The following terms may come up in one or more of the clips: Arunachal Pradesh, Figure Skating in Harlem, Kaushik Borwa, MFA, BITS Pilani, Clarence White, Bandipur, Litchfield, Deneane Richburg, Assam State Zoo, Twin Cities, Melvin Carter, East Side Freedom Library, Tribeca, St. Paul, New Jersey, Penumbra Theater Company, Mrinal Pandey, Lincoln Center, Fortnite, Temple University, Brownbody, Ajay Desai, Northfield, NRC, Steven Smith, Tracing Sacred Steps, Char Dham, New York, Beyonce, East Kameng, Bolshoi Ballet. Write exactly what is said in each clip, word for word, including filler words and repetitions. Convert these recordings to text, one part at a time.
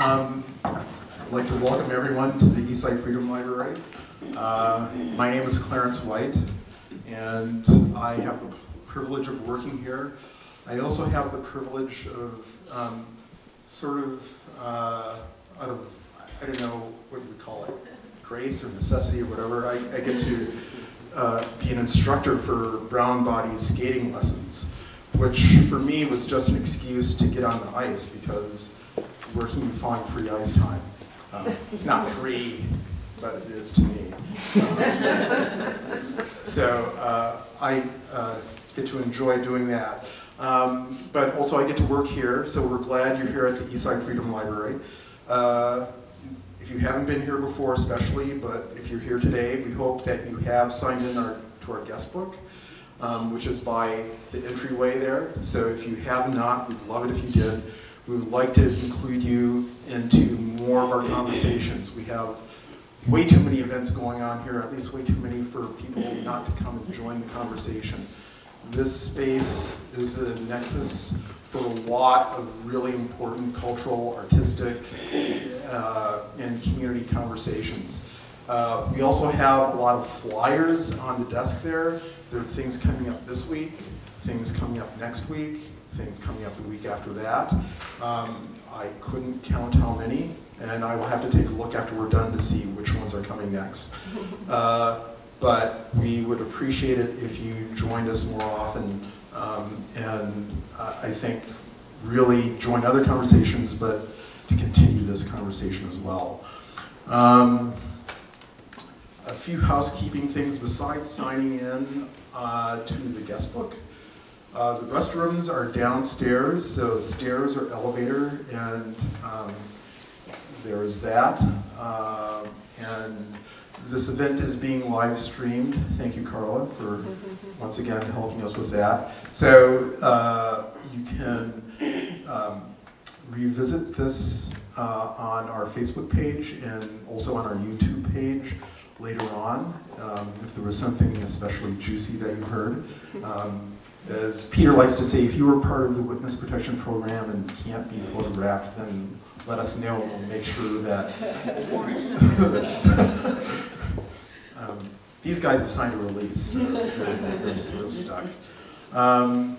Um, I'd like to welcome everyone to the East Side Freedom Library. Uh, my name is Clarence White, and I have the privilege of working here. I also have the privilege of um, sort of, uh, out of, I don't know what you would call it, grace or necessity or whatever, I, I get to uh, be an instructor for Brownbody's skating lessons, which for me was just an excuse to get on the ice because working and find free ice time. Um, it's not free, but it is to me. Um, so uh, I uh, get to enjoy doing that. Um, but also I get to work here, so we're glad you're here at the Eastside Freedom Library. Uh, if you haven't been here before especially, but if you're here today, we hope that you have signed in our, to our guest book, um, which is by the entryway there. So if you have not, we'd love it if you did. We would like to include you into more of our conversations. We have way too many events going on here, at least way too many for people not to come and join the conversation. This space is a nexus for a lot of really important cultural, artistic, uh, and community conversations. Uh, we also have a lot of flyers on the desk there. There are things coming up this week, things coming up next week, things coming up the week after that. Um, I couldn't count how many, and I will have to take a look after we're done to see which ones are coming next. Uh, but we would appreciate it if you joined us more often, um, and uh, I think really join other conversations, but to continue this conversation as well. Um, a few housekeeping things besides signing in uh, to the guest book. Uh, the restrooms are downstairs, so stairs or elevator, and um, there is that. Uh, and this event is being live streamed. Thank you, Carla, for once again helping us with that. So uh, you can um, revisit this uh, on our Facebook page and also on our YouTube page later on, um, if there was something especially juicy that you heard. Um, As Peter likes to say, if you were part of the Witness Protection Program and can't be photographed, then let us know and we'll make sure that... um, these guys have signed a release, so they're sort of stuck. Um,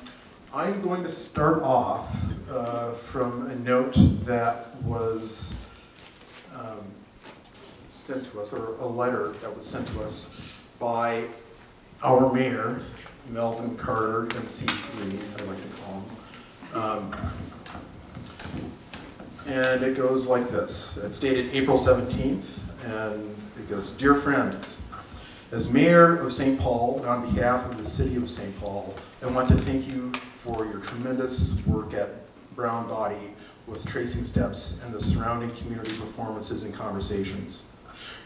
I'm going to start off uh, from a note that was um, sent to us, or a letter that was sent to us by our mayor, Melvin Carter, M C three, I like to call him. Um, and it goes like this. It's dated April seventeenth, and it goes, "Dear friends, as mayor of Saint Paul, and on behalf of the city of Saint Paul, I want to thank you for your tremendous work at Brownbody with Tracing Steps and the surrounding community performances and conversations.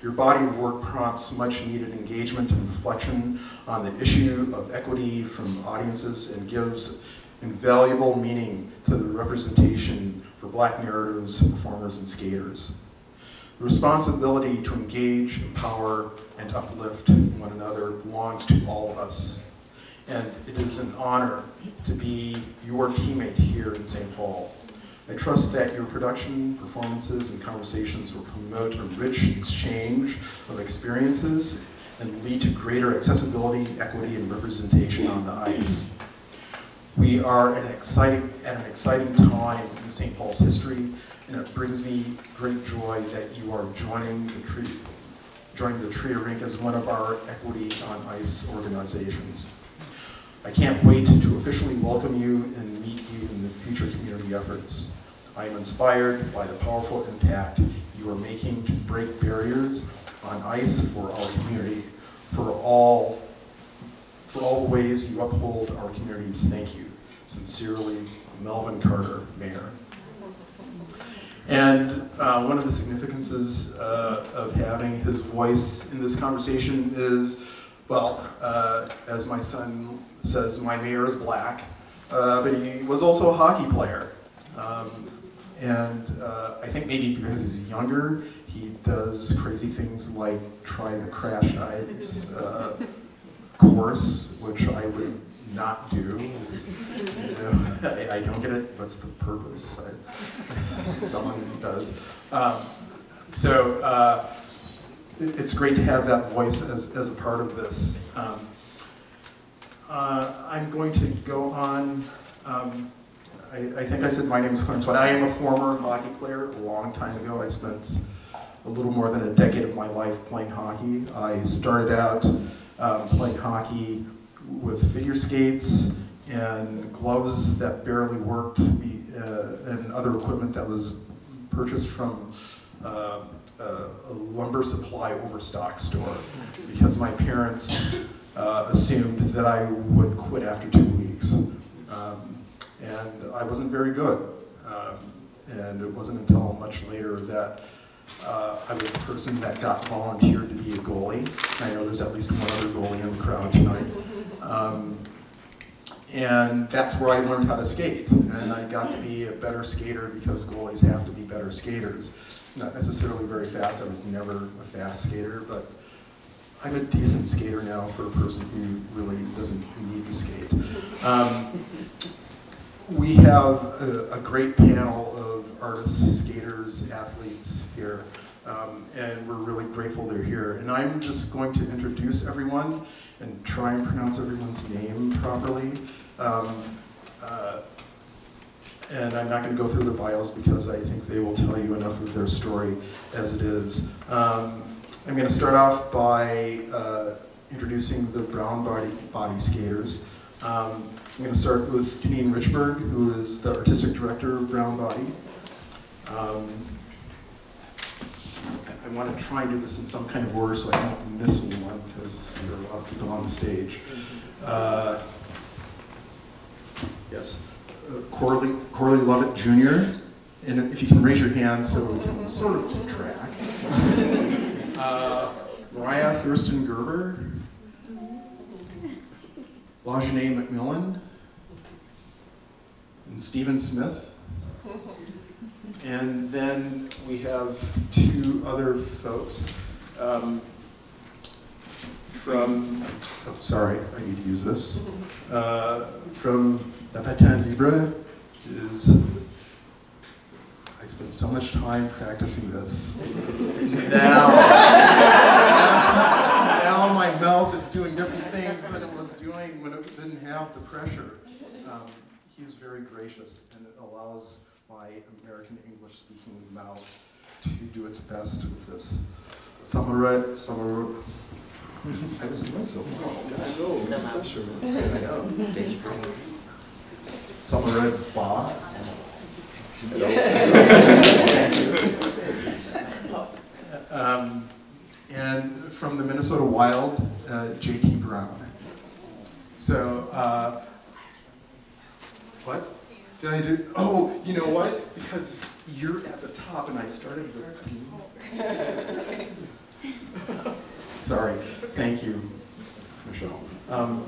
Your body of work prompts much needed engagement and reflection on the issue of equity from audiences and gives invaluable meaning to the representation for Black narratives, performers, and skaters. The responsibility to engage, empower, and uplift one another belongs to all of us. And it is an honor to be your teammate here in Saint Paul. I trust that your production, performances, and conversations will promote a rich exchange of experiences and lead to greater accessibility, equity, and representation on the ice. We are at an exciting, at an exciting time in Saint Paul's history, and it brings me great joy that you are joining the tree, joining the Tree Rink as one of our Equity on Ice organizations. I can't wait to officially welcome you and meet you in the future community efforts. I am inspired by the powerful impact you are making to break barriers on ice for our community, for all, for all the ways you uphold our communities. Thank you. Sincerely, Melvin Carter, Mayor." And uh, one of the significances uh, of having his voice in this conversation is, well, uh, as my son says, my mayor is Black, uh, but he was also a hockey player. Um, and uh, I think maybe because he's younger, he does crazy things like try the crash ice uh, course, which I would not do. Is, you know, I, I don't get it. What's the purpose? I, someone does. Um, so uh, it, it's great to have that voice as, as a part of this. Um, uh, I'm going to go on. Um, I, I think I said my name is Clarence White. I am a former hockey player a long time ago. I spent a little more than a decade of my life playing hockey. I started out um, playing hockey with figure skates and gloves that barely worked, we, uh, and other equipment that was purchased from uh, a, a lumber supply overstock store because my parents uh, assumed that I would quit after two weeks. Um, and I wasn't very good. Um, and it wasn't until much later that Uh, I was the person that got volunteered to be a goalie. I know there's at least one other goalie in the crowd tonight. Um, and that's where I learned how to skate. And I got to be a better skater because goalies have to be better skaters. Not necessarily very fast. I was never a fast skater, but I'm a decent skater now for a person who really doesn't need to skate. Um, we have a, a great panel of artists, skaters, athletes here, um, and we're really grateful they're here. And I'm just going to introduce everyone and try and pronounce everyone's name properly. Um, uh, and I'm not going to go through the bios because I think they will tell you enough of their story as it is. Um, I'm going to start off by uh, introducing the Brownbody body skaters. Um, I'm going to start with Deneane Richburg, who is the artistic director of Brownbody. Um, I, I want to try and do this in some kind of order so I don't miss anyone because there are a lot of people on the stage. Uh, yes, uh, Corley, Corley Lovett Junior And if you can raise your hand so we can sort of keep track. uh, Mariyah Thurston Gerber, LaJuné McMillian, and Steven Smith. And then we have two other folks um, from, oh, sorry, I need to use this. Uh, from Le Patin Libre is, I spent so much time practicing this. now, now my mouth is doing different things than it was doing when it didn't have the pressure. Um, he's very gracious and it allows my American English speaking mouth to do its best with this. Samory, Samory. I just went so well. Guys. Oh, sure. I know. Samory Ba. um, and from the Minnesota Wild, uh, J T Brown. So, uh, what? Did I do? Oh, you know what? Because you're at the top, and I started with. Sorry. Thank you, Michelle. Um,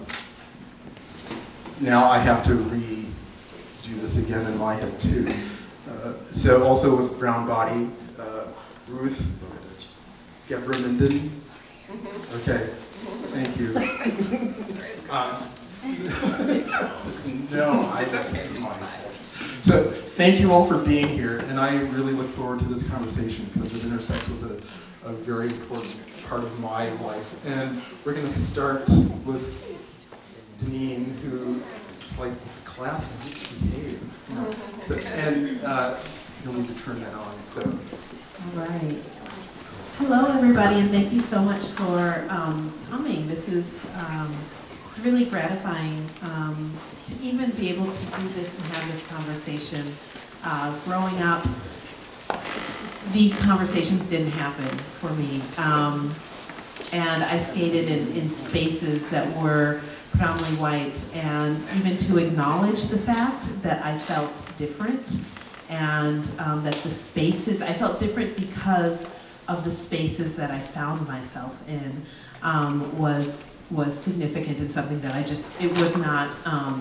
now I have to redo this again in my head too. Uh, so also with Brownbody, uh, Ruth Gebremedhin. Okay. Thank you. Uh, no, I don't mind. So thank you all for being here, and I really look forward to this conversation because it intersects with a, a very important part of my life. And we're going to start with Deneane, who is like the class of misbehave. You know? So, and uh, you'll need to turn that on. So. All right. Hello, everybody, and thank you so much for um, coming. This is. Um, It's really gratifying um, to even be able to do this and have this conversation. Uh, growing up, these conversations didn't happen for me. Um, and I skated in, in spaces that were predominantly white, and even to acknowledge the fact that I felt different and um, that the spaces, I felt different because of the spaces that I found myself in um, was was significant and something that I just, it was not, um,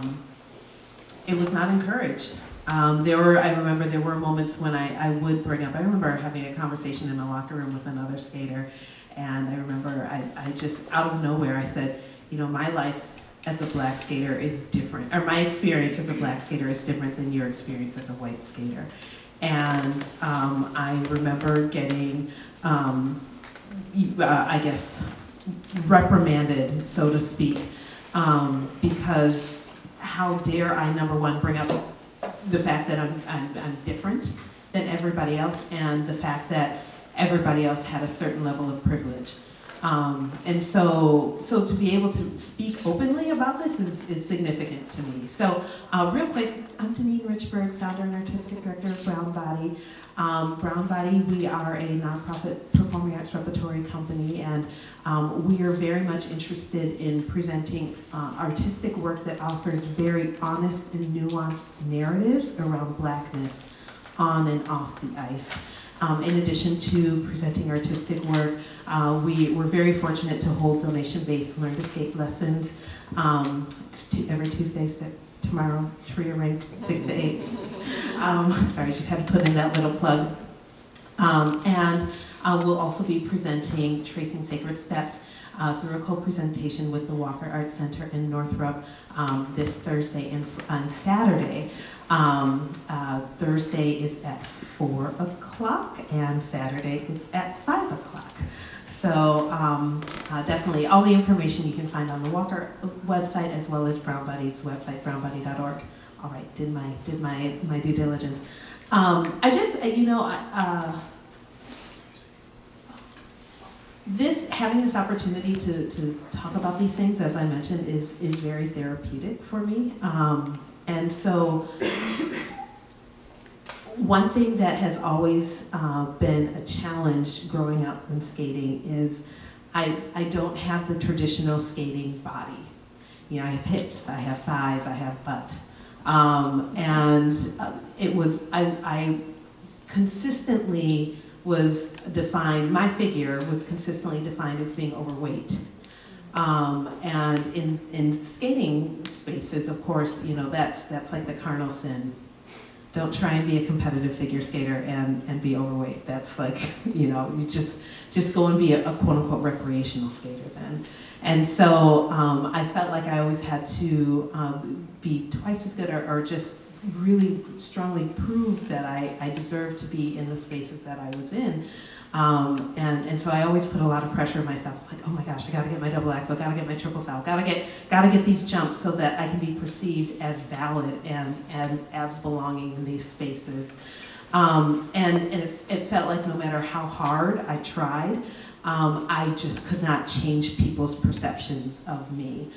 it was not encouraged. Um, there were, I remember there were moments when I, I would bring up, I remember having a conversation in the locker room with another skater, and I remember I, I just, out of nowhere, I said, you know, my life as a black skater is different, or my experience as a black skater is different than your experience as a white skater. And um, I remember getting, um, uh, I guess, reprimanded, so to speak, um, because how dare I, number one, bring up the fact that I'm, I'm, I'm different than everybody else, and the fact that everybody else had a certain level of privilege. Um, and so, so to be able to speak openly about this is, is significant to me. So uh, real quick, I'm Deneane Richburg, founder and artistic director of Brownbody. Um, Brownbody, we are a nonprofit performing arts repertory company, and um, we are very much interested in presenting uh, artistic work that offers very honest and nuanced narratives around blackness on and off the ice. Um, in addition to presenting artistic work, uh, we were very fortunate to hold donation-based Learn to Skate lessons um, to every Tuesday, so tomorrow, Sharia Ring, six to eight. Um, sorry, just had to put in that little plug. Um, and uh, we'll also be presenting Tracing Sacred Steps uh, through a co-presentation with the Walker Art Center in Northrop um, this Thursday and, and Saturday. Um, uh, Thursday is at four o'clock and Saturday is at five o'clock. So um, uh, definitely all the information you can find on the Walker website as well as Brownbody's website, brownbody dot org. All right, did my, did my, my due diligence. Um, I just, you know, uh, this, having this opportunity to, to talk about these things, as I mentioned, is, is very therapeutic for me. Um, And so one thing that has always uh, been a challenge growing up in skating is I, I don't have the traditional skating body. You know, I have hips, I have thighs, I have butt. Um, and it was, I, I consistently was defined, my figure was consistently defined as being overweight. Um, and in, in skating spaces, of course, you know, that's, that's like the carnal sin. Don't try and be a competitive figure skater and, and be overweight. That's like, you know, you just, just go and be a, a quote unquote recreational skater then. And so um, I felt like I always had to um, be twice as good or, or just really strongly prove that I, I deserved to be in the spaces that I was in. Um, and, and so I always put a lot of pressure on myself, like, oh my gosh, I gotta get my double axel, gotta get my triple sal, gotta get, gotta get these jumps so that I can be perceived as valid and, and as belonging in these spaces. Um, and and it's, it felt like no matter how hard I tried, um, I just could not change people's perceptions of me.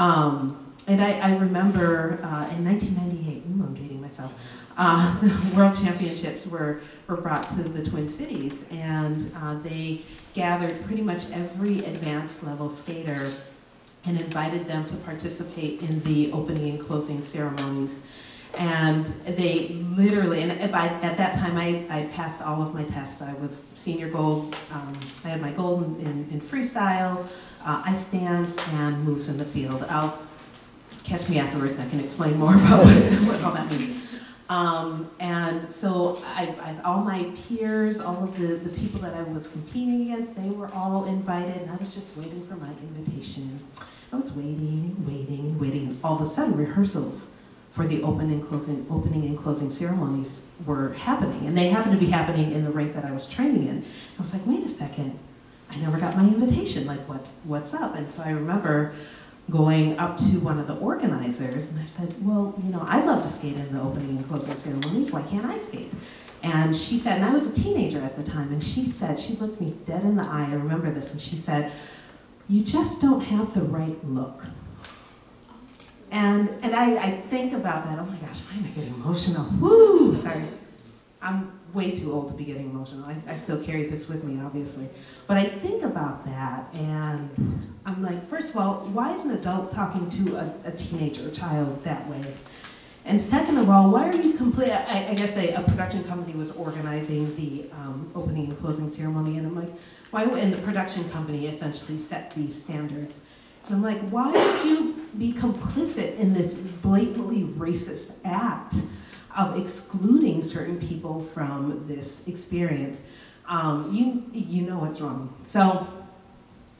Um, and I, I remember uh, in nineteen ninety-eight, ooh, I'm dating myself, Uh, the World Championships were, were brought to the Twin Cities, and uh, they gathered pretty much every advanced level skater and invited them to participate in the opening and closing ceremonies. And they literally, and I, at that time I, I passed all of my tests. I was senior gold, um, I had my gold in, in freestyle, uh, ice dance, and moves in the field. I'll catch me afterwards and I can explain more about what all that means. Um, and so I, I, all my peers, all of the, the people that I was competing against, they were all invited, and I was just waiting for my invitation. I was waiting, waiting, waiting, and all of a sudden rehearsals for the open and closing, opening and closing ceremonies were happening, and they happened to be happening in the rink that I was training in. I was like, wait a second, I never got my invitation, like what's, what's up? And so I remember going up to one of the organizers, and I said, well, you know, I'd love to skate in the opening and closing ceremonies, why can't I skate? And she said, and I was a teenager at the time, and she said, she looked me dead in the eye, I remember this, and she said, you just don't have the right look. And, and I, I think about that, oh my gosh, why am I getting emotional? Woo, sorry, I'm way too old to be getting emotional. I, I still carry this with me, obviously. But I think about that, and I'm like, first of all, why is an adult talking to a, a teenager or child that way? And second of all, why are you complete? I, I guess a, a production company was organizing the um, opening and closing ceremony, and I'm like, why? And the production company essentially set these standards. And I'm like, why would you be complicit in this blatantly racist act of excluding certain people from this experience? Um, you, you know what's wrong. So,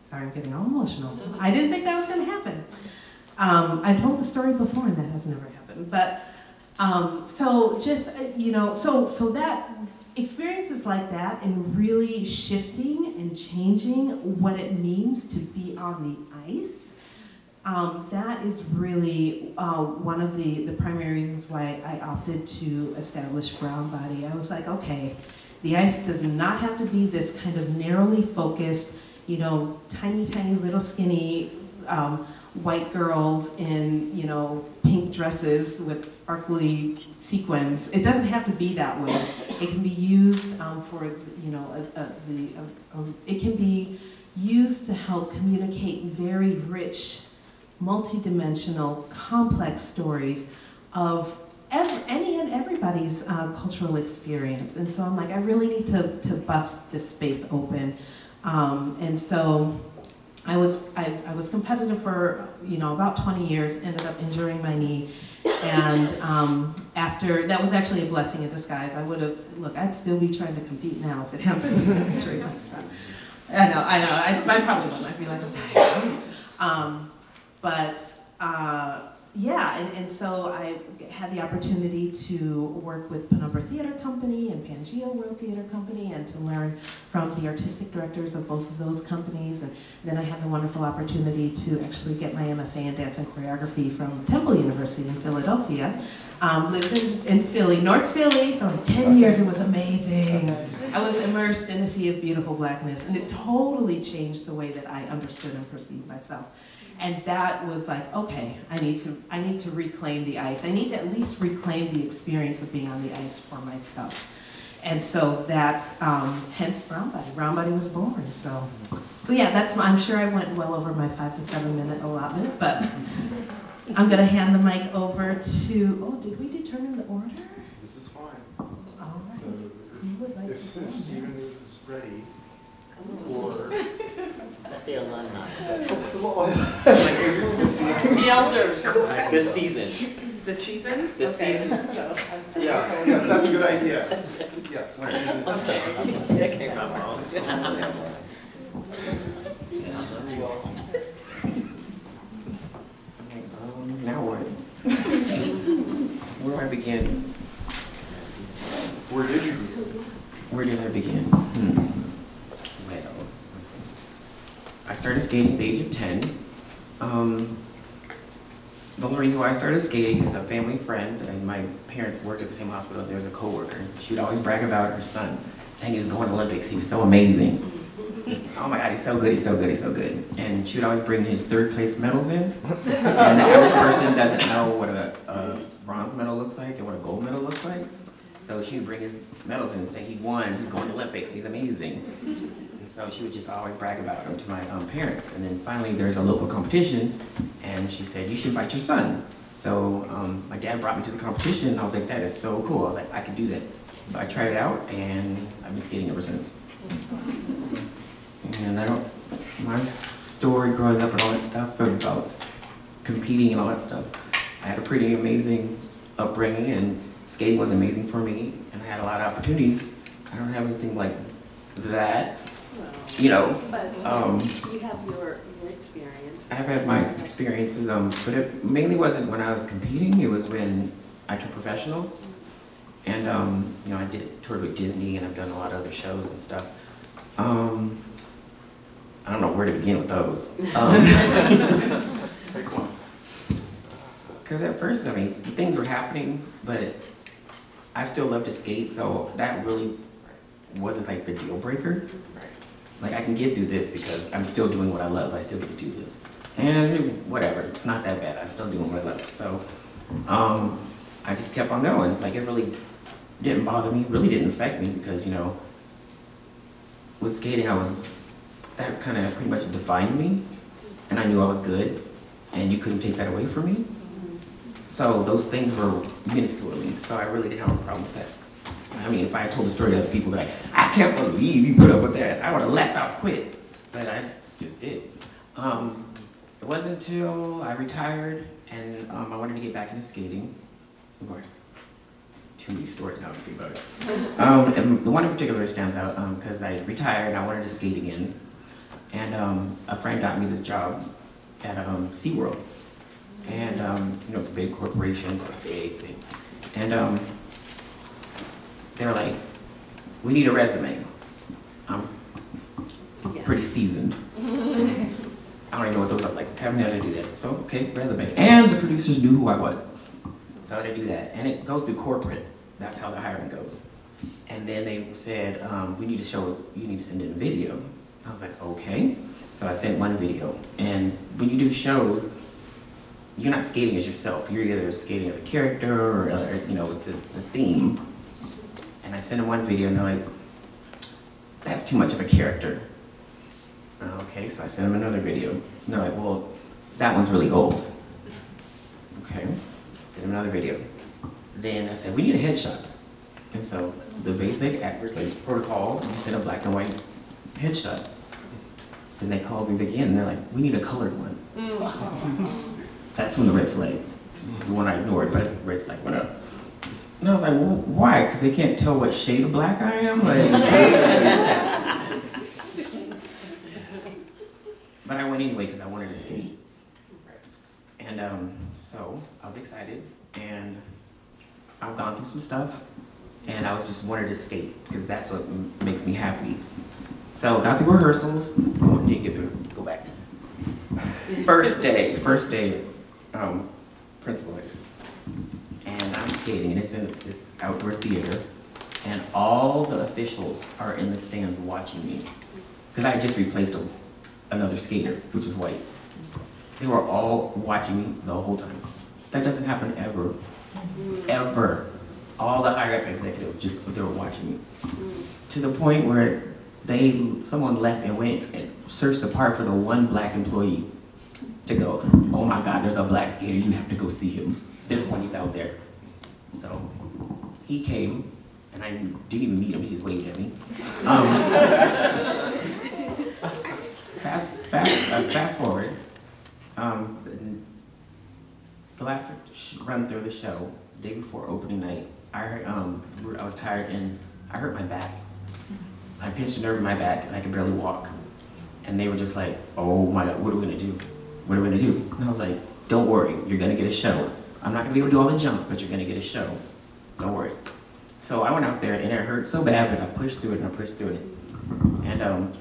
sorry, I'm getting all emotional. I didn't think that was gonna happen. Um, I told the story before and that has never happened, but um, so just, you know, so, so that experiences like that and really shifting and changing what it means to be on the ice, um, that is really uh, one of the, the primary reasons why I opted to establish Brownbody. I was like, okay, the ice does not have to be this kind of narrowly focused, you know, tiny, tiny little skinny, um, white girls in, you know, pink dresses with sparkly sequins. It doesn't have to be that way. It can be used um, for, you know, a, a, the, a, a, it can be used to help communicate very rich, multidimensional, complex stories of every, any and everybody's uh, cultural experience. And so I'm like, I really need to, to bust this space open. Um, and so, I was I, I was competitive for, you know, about twenty years. Ended up injuring my knee, and um, after that was actually a blessing in disguise. I would have look. I'd still be trying to compete now if it happened. I know I know. I, I probably wouldn't. I'd be like, I'm tired. Um, but uh, yeah, and, and so I had the opportunity to work with Penumbra Theater Company and Pangea World Theater Company and to learn from the artistic directors of both of those companies. And then I had the wonderful opportunity to actually get my M F A in dance and choreography from Temple University in Philadelphia. Um, lived in, in Philly, North Philly, for like ten years. It was amazing. I was immersed in a sea of beautiful blackness, and it totally changed the way that I understood and perceived myself. And that was like, okay, I need to, I need to reclaim the ice. I need to at least reclaim the experience of being on the ice for myself. And so that's, um, hence Brownbody. Brownbody was born, so. So yeah, that's, I'm sure I went well over my five to seven minute allotment, but I'm gonna hand the mic over to, oh, did we determine the order? This is fine. All right. So you would like if, to if Steven is ready, or that's the alumni. The elders. The season. The seasons? The okay. seasons. So, yeah, yes, that's a good idea. Yes. That came out wrong. Now what? Where do I begin? Where did you begin? Where did I begin? Hmm. I started skating at the age of ten. Um, the only reason why I started skating is a family friend, and my parents worked at the same hospital, and there was a coworker. She would always brag about her son, saying he was going to Olympics, he was so amazing. Oh my God, he's so good, he's so good, he's so good. And she would always bring his third place medals in, and the average person doesn't know what a, a bronze medal looks like and what a gold medal looks like. So she would bring his medals in and say he won, he's going to Olympics, he's amazing. And so she would just always brag about him to my um, parents. And then finally there's a local competition, and she said, you should invite your son. So um, my dad brought me to the competition, and I was like, that is so cool. I was like, I can do that. So I tried it out, and I've been skating ever since. And I don't, my story growing up and all that stuff, about competing and all that stuff, I had a pretty amazing upbringing, and skating was amazing for me, and I had a lot of opportunities. I don't have anything like that. You know, but um, you have your, your experience. I've had my experiences, um, but it mainly wasn't when I was competing. It was when I turned professional, and um, you know, I did toured with Disney, and I've done a lot of other shows and stuff. Um, I don't know where to begin with those. Um, because at first, I mean, things were happening, but I still loved to skate, so that really wasn't like the deal breaker. Like, I can get through this because I'm still doing what I love. I still get to do this. And whatever, it's not that bad. I'm still doing what I love. So um, I just kept on going. Like, it really didn't bother me, really didn't affect me because, you know, with skating, I was, that kind of pretty much defined me. And I knew I was good. And you couldn't take that away from me. So those things were minuscule to me. So I really didn't have a problem with that. I mean, if I told the story to other people, like, I can't believe you put up with that. I would have laughed out quit, but I just did. Um, it wasn't until I retired and um, I wanted to get back into skating. Lord, too many stories now to think about it. Um, and the one in particular stands out because um, I retired and I wanted to skate again. And um, a friend got me this job at um, SeaWorld. and um, it's, you know, it's a big corporation, it's a big thing. And um, they were like, we need a resume. I'm yeah. pretty seasoned. I don't even know what those look like. I haven't had to do that. So, okay, resume. And the producers knew who I was. So I had to do that. And it goes through corporate. That's how the hiring goes. And then they said, um, we need to show, you need to send in a video. I was like, okay. So I sent one video. And when you do shows, you're not skating as yourself. You're either skating as a character or, or you know, it's a, a theme. And I sent them one video and they're like, that's too much of a character. Okay, so I sent them another video. And they're like, well, that one's really old. Okay, sent them another video. Then I said, we need a headshot. And so the basic act like, protocol, we sent a black and white headshot. Then they called me again and they're like, we need a colored one. Mm. That's when the red flag, the one I ignored, but the red flag went up. And I was like, well, why? Because they can't tell what shade of black I am? Like, but I went anyway because I wanted to skate. And um, so I was excited, and I've gone through some stuff, and I was just wanted to skate because that's what m makes me happy. So got through rehearsals. Oh, didn't get through. Go back. First day, first day, um, principal is. And I'm skating, and it's in this outdoor theater, and all the officials are in the stands watching me, because I just replaced a, another skater, which is white. They were all watching me the whole time. That doesn't happen ever, ever. All the higher up executives just they were watching me, to the point where they someone left and went and searched the park for the one black employee to go. Oh my God, there's a black skater. You have to go see him. There's one, he's out there. So he came, and I didn't even meet him, he just waved at me. Um, fast, fast, uh, fast forward. Um, the last run through the show, the day before opening night, I, heard, um, I was tired and I hurt my back. I pinched a nerve in my back and I could barely walk. And they were just like, oh my God, what are we gonna do? What are we gonna do? And I was like, don't worry, you're gonna get a show. I'm not gonna be able to do all the jump, but you're gonna get a show. Don't worry. So I went out there and it hurt so bad, but I pushed through it and I pushed through it. And um,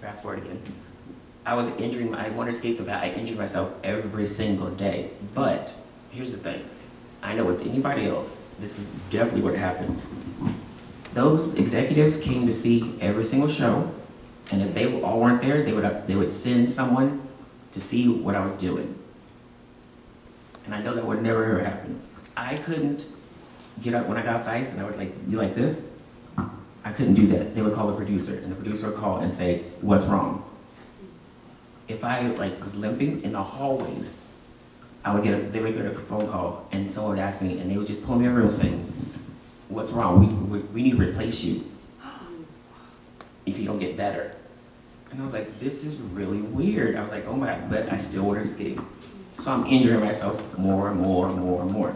fast forward again. I was injuring, I wanted to skate so bad, I injured myself every single day. But here's the thing. I know with anybody else, this is definitely what happened. Those executives came to see every single show, and if they all weren't there, they would, they would send someone to see what I was doing. And I know that would never ever happen. I couldn't get up when I got off the ice and I would like be like this. I couldn't do that. They would call the producer and the producer would call and say, what's wrong? If I like was limping in the hallways, I would get a, they would get a phone call and someone would ask me and they would just pull me over and say, what's wrong? We, we, we need to replace you if you don't get better. And I was like, this is really weird. I was like, oh my God, but I still wanted to skate. So I'm injuring myself more and more and more and more.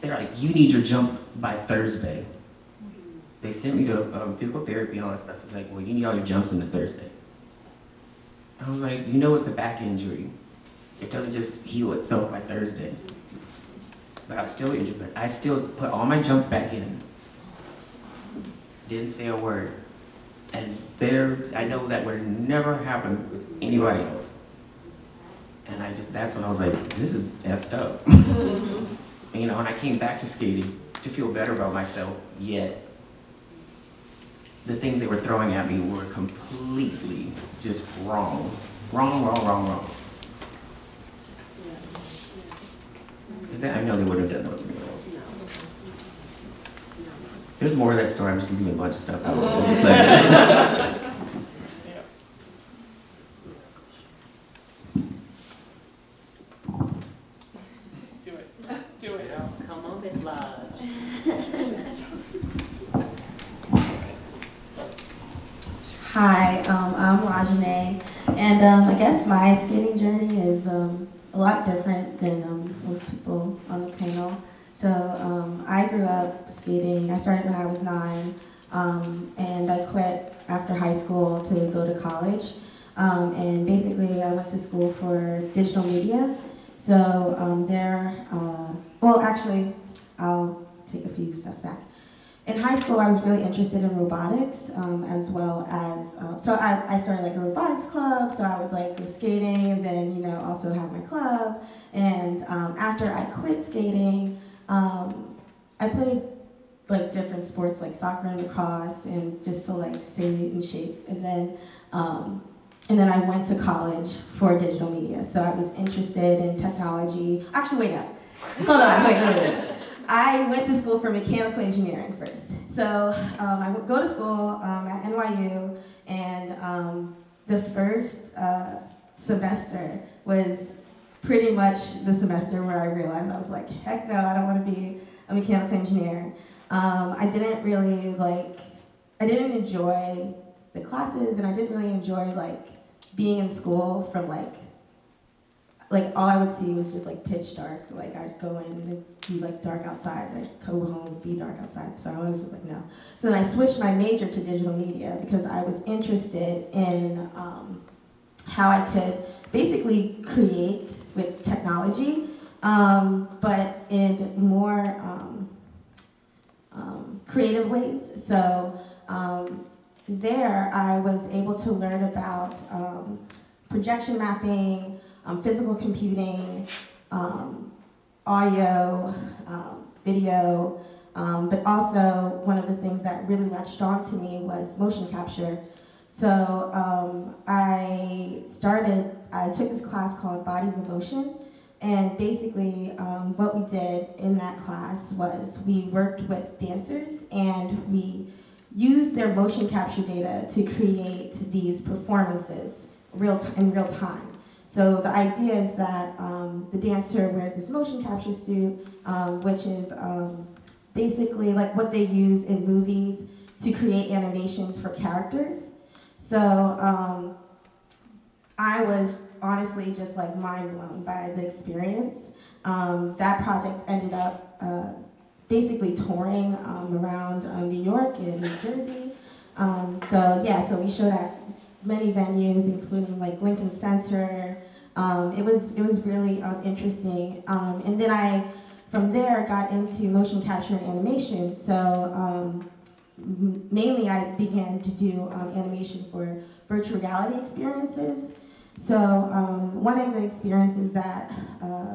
They're like, you need your jumps by Thursday. They sent me to um, physical therapy and all that stuff. It's like, well, you need all your jumps on the Thursday. I was like, you know it's a back injury. It doesn't just heal itself by Thursday. But I was still injured, but I still put all my jumps back in. Didn't say a word. And there, I know that would never happen with anybody else. And I just, that's when I was like, this is effed up. And, you know, and I came back to skating to feel better about myself, yet the things they were throwing at me were completely just wrong. Wrong, wrong, wrong, wrong. Because I know they wouldn't have done that with me. There's more of that story, I'm just leaving a bunch of stuff out. Hi, um, I'm LaJuné, and um, I guess my skating journey is um, a lot different than um, most people on the panel. So um, I grew up skating. I started when I was nine, um, and I quit after high school to go to college. Um, and basically, I went to school for digital media. So um, there, uh, well, actually, I'll take a few steps back. In high school, I was really interested in robotics, um, as well as, uh, so I, I started like a robotics club, so I would like go skating and then, you know, also have my club. And um, after I quit skating, um, I played like different sports like soccer and lacrosse, and just to like stay in shape. And then, um, and then I went to college for digital media. So I was interested in technology. Actually, wait up. Hold on, wait, wait, wait. I went to school for mechanical engineering first. So um, I would go to school um, at N Y U, and um, the first uh, semester was pretty much the semester where I realized I was like, heck no, I don't want to be a mechanical engineer. Um, I didn't really like, I didn't enjoy the classes, and I didn't really enjoy like being in school from like Like, all I would see was just, like, pitch dark. Like, I'd go in and it'd be, like, dark outside. I'd go home and be dark outside. So I was just like, no. So then I switched my major to digital media because I was interested in um, how I could basically create with technology, um, but in more um, um, creative ways. So um, there I was able to learn about um, projection mapping, Um, physical computing, um, audio, um, video, um, but also one of the things that really latched on to me was motion capture. So um, I started, I took this class called Bodies in Motion, and basically um, what we did in that class was we worked with dancers and we used their motion capture data to create these performances real t- in real time. So the idea is that um, the dancer wears this motion capture suit, um, which is um, basically like what they use in movies to create animations for characters. So um, I was honestly just like mind blown by the experience. Um, that project ended up uh, basically touring um, around um, New York and New Jersey. Um, so yeah, so we showed at many venues, including like Lincoln Center. Um, it was it was really um, interesting. Um, and then I, from there, got into motion capture and animation. So um, mainly I began to do um, animation for virtual reality experiences. So um, one of the experiences that uh,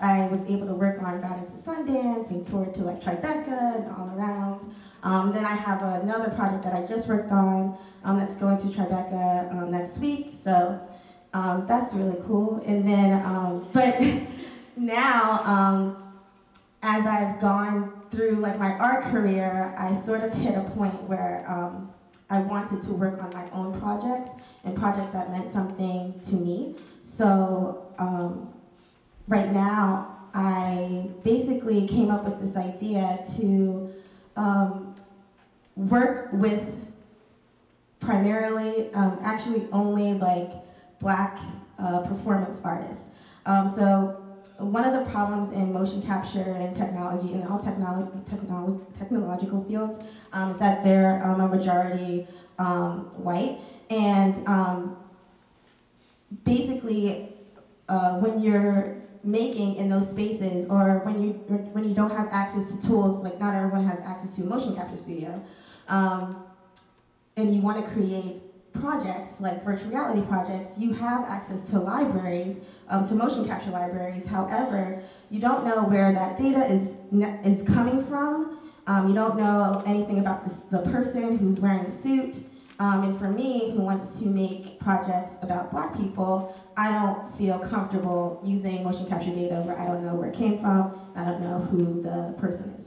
I was able to work on got into Sundance and toured to like Tribeca and all around. Um, then I have another project that I just worked on um, that's going to Tribeca um, next week, so um, that's really cool. And then, um, but now, um, as I've gone through like my art career, I sort of hit a point where um, I wanted to work on my own projects and projects that meant something to me. So um, right now, I basically came up with this idea to um, work with primarily, um, actually only like black uh, performance artists. Um, so one of the problems in motion capture and technology and all technolo technolo technological fields um, is that they're um, a majority um, white. And um, basically uh, when you're making in those spaces or when you, when you don't have access to tools, like not everyone has access to a motion capture studio, Um, and you want to create projects like virtual reality projects, you have access to libraries, um, to motion capture libraries. However, you don't know where that data is is coming from. Um, you don't know anything about this, the person who's wearing the suit. Um, and for me, who wants to make projects about black people, I don't feel comfortable using motion capture data where I don't know where it came from, I don't know who the person is.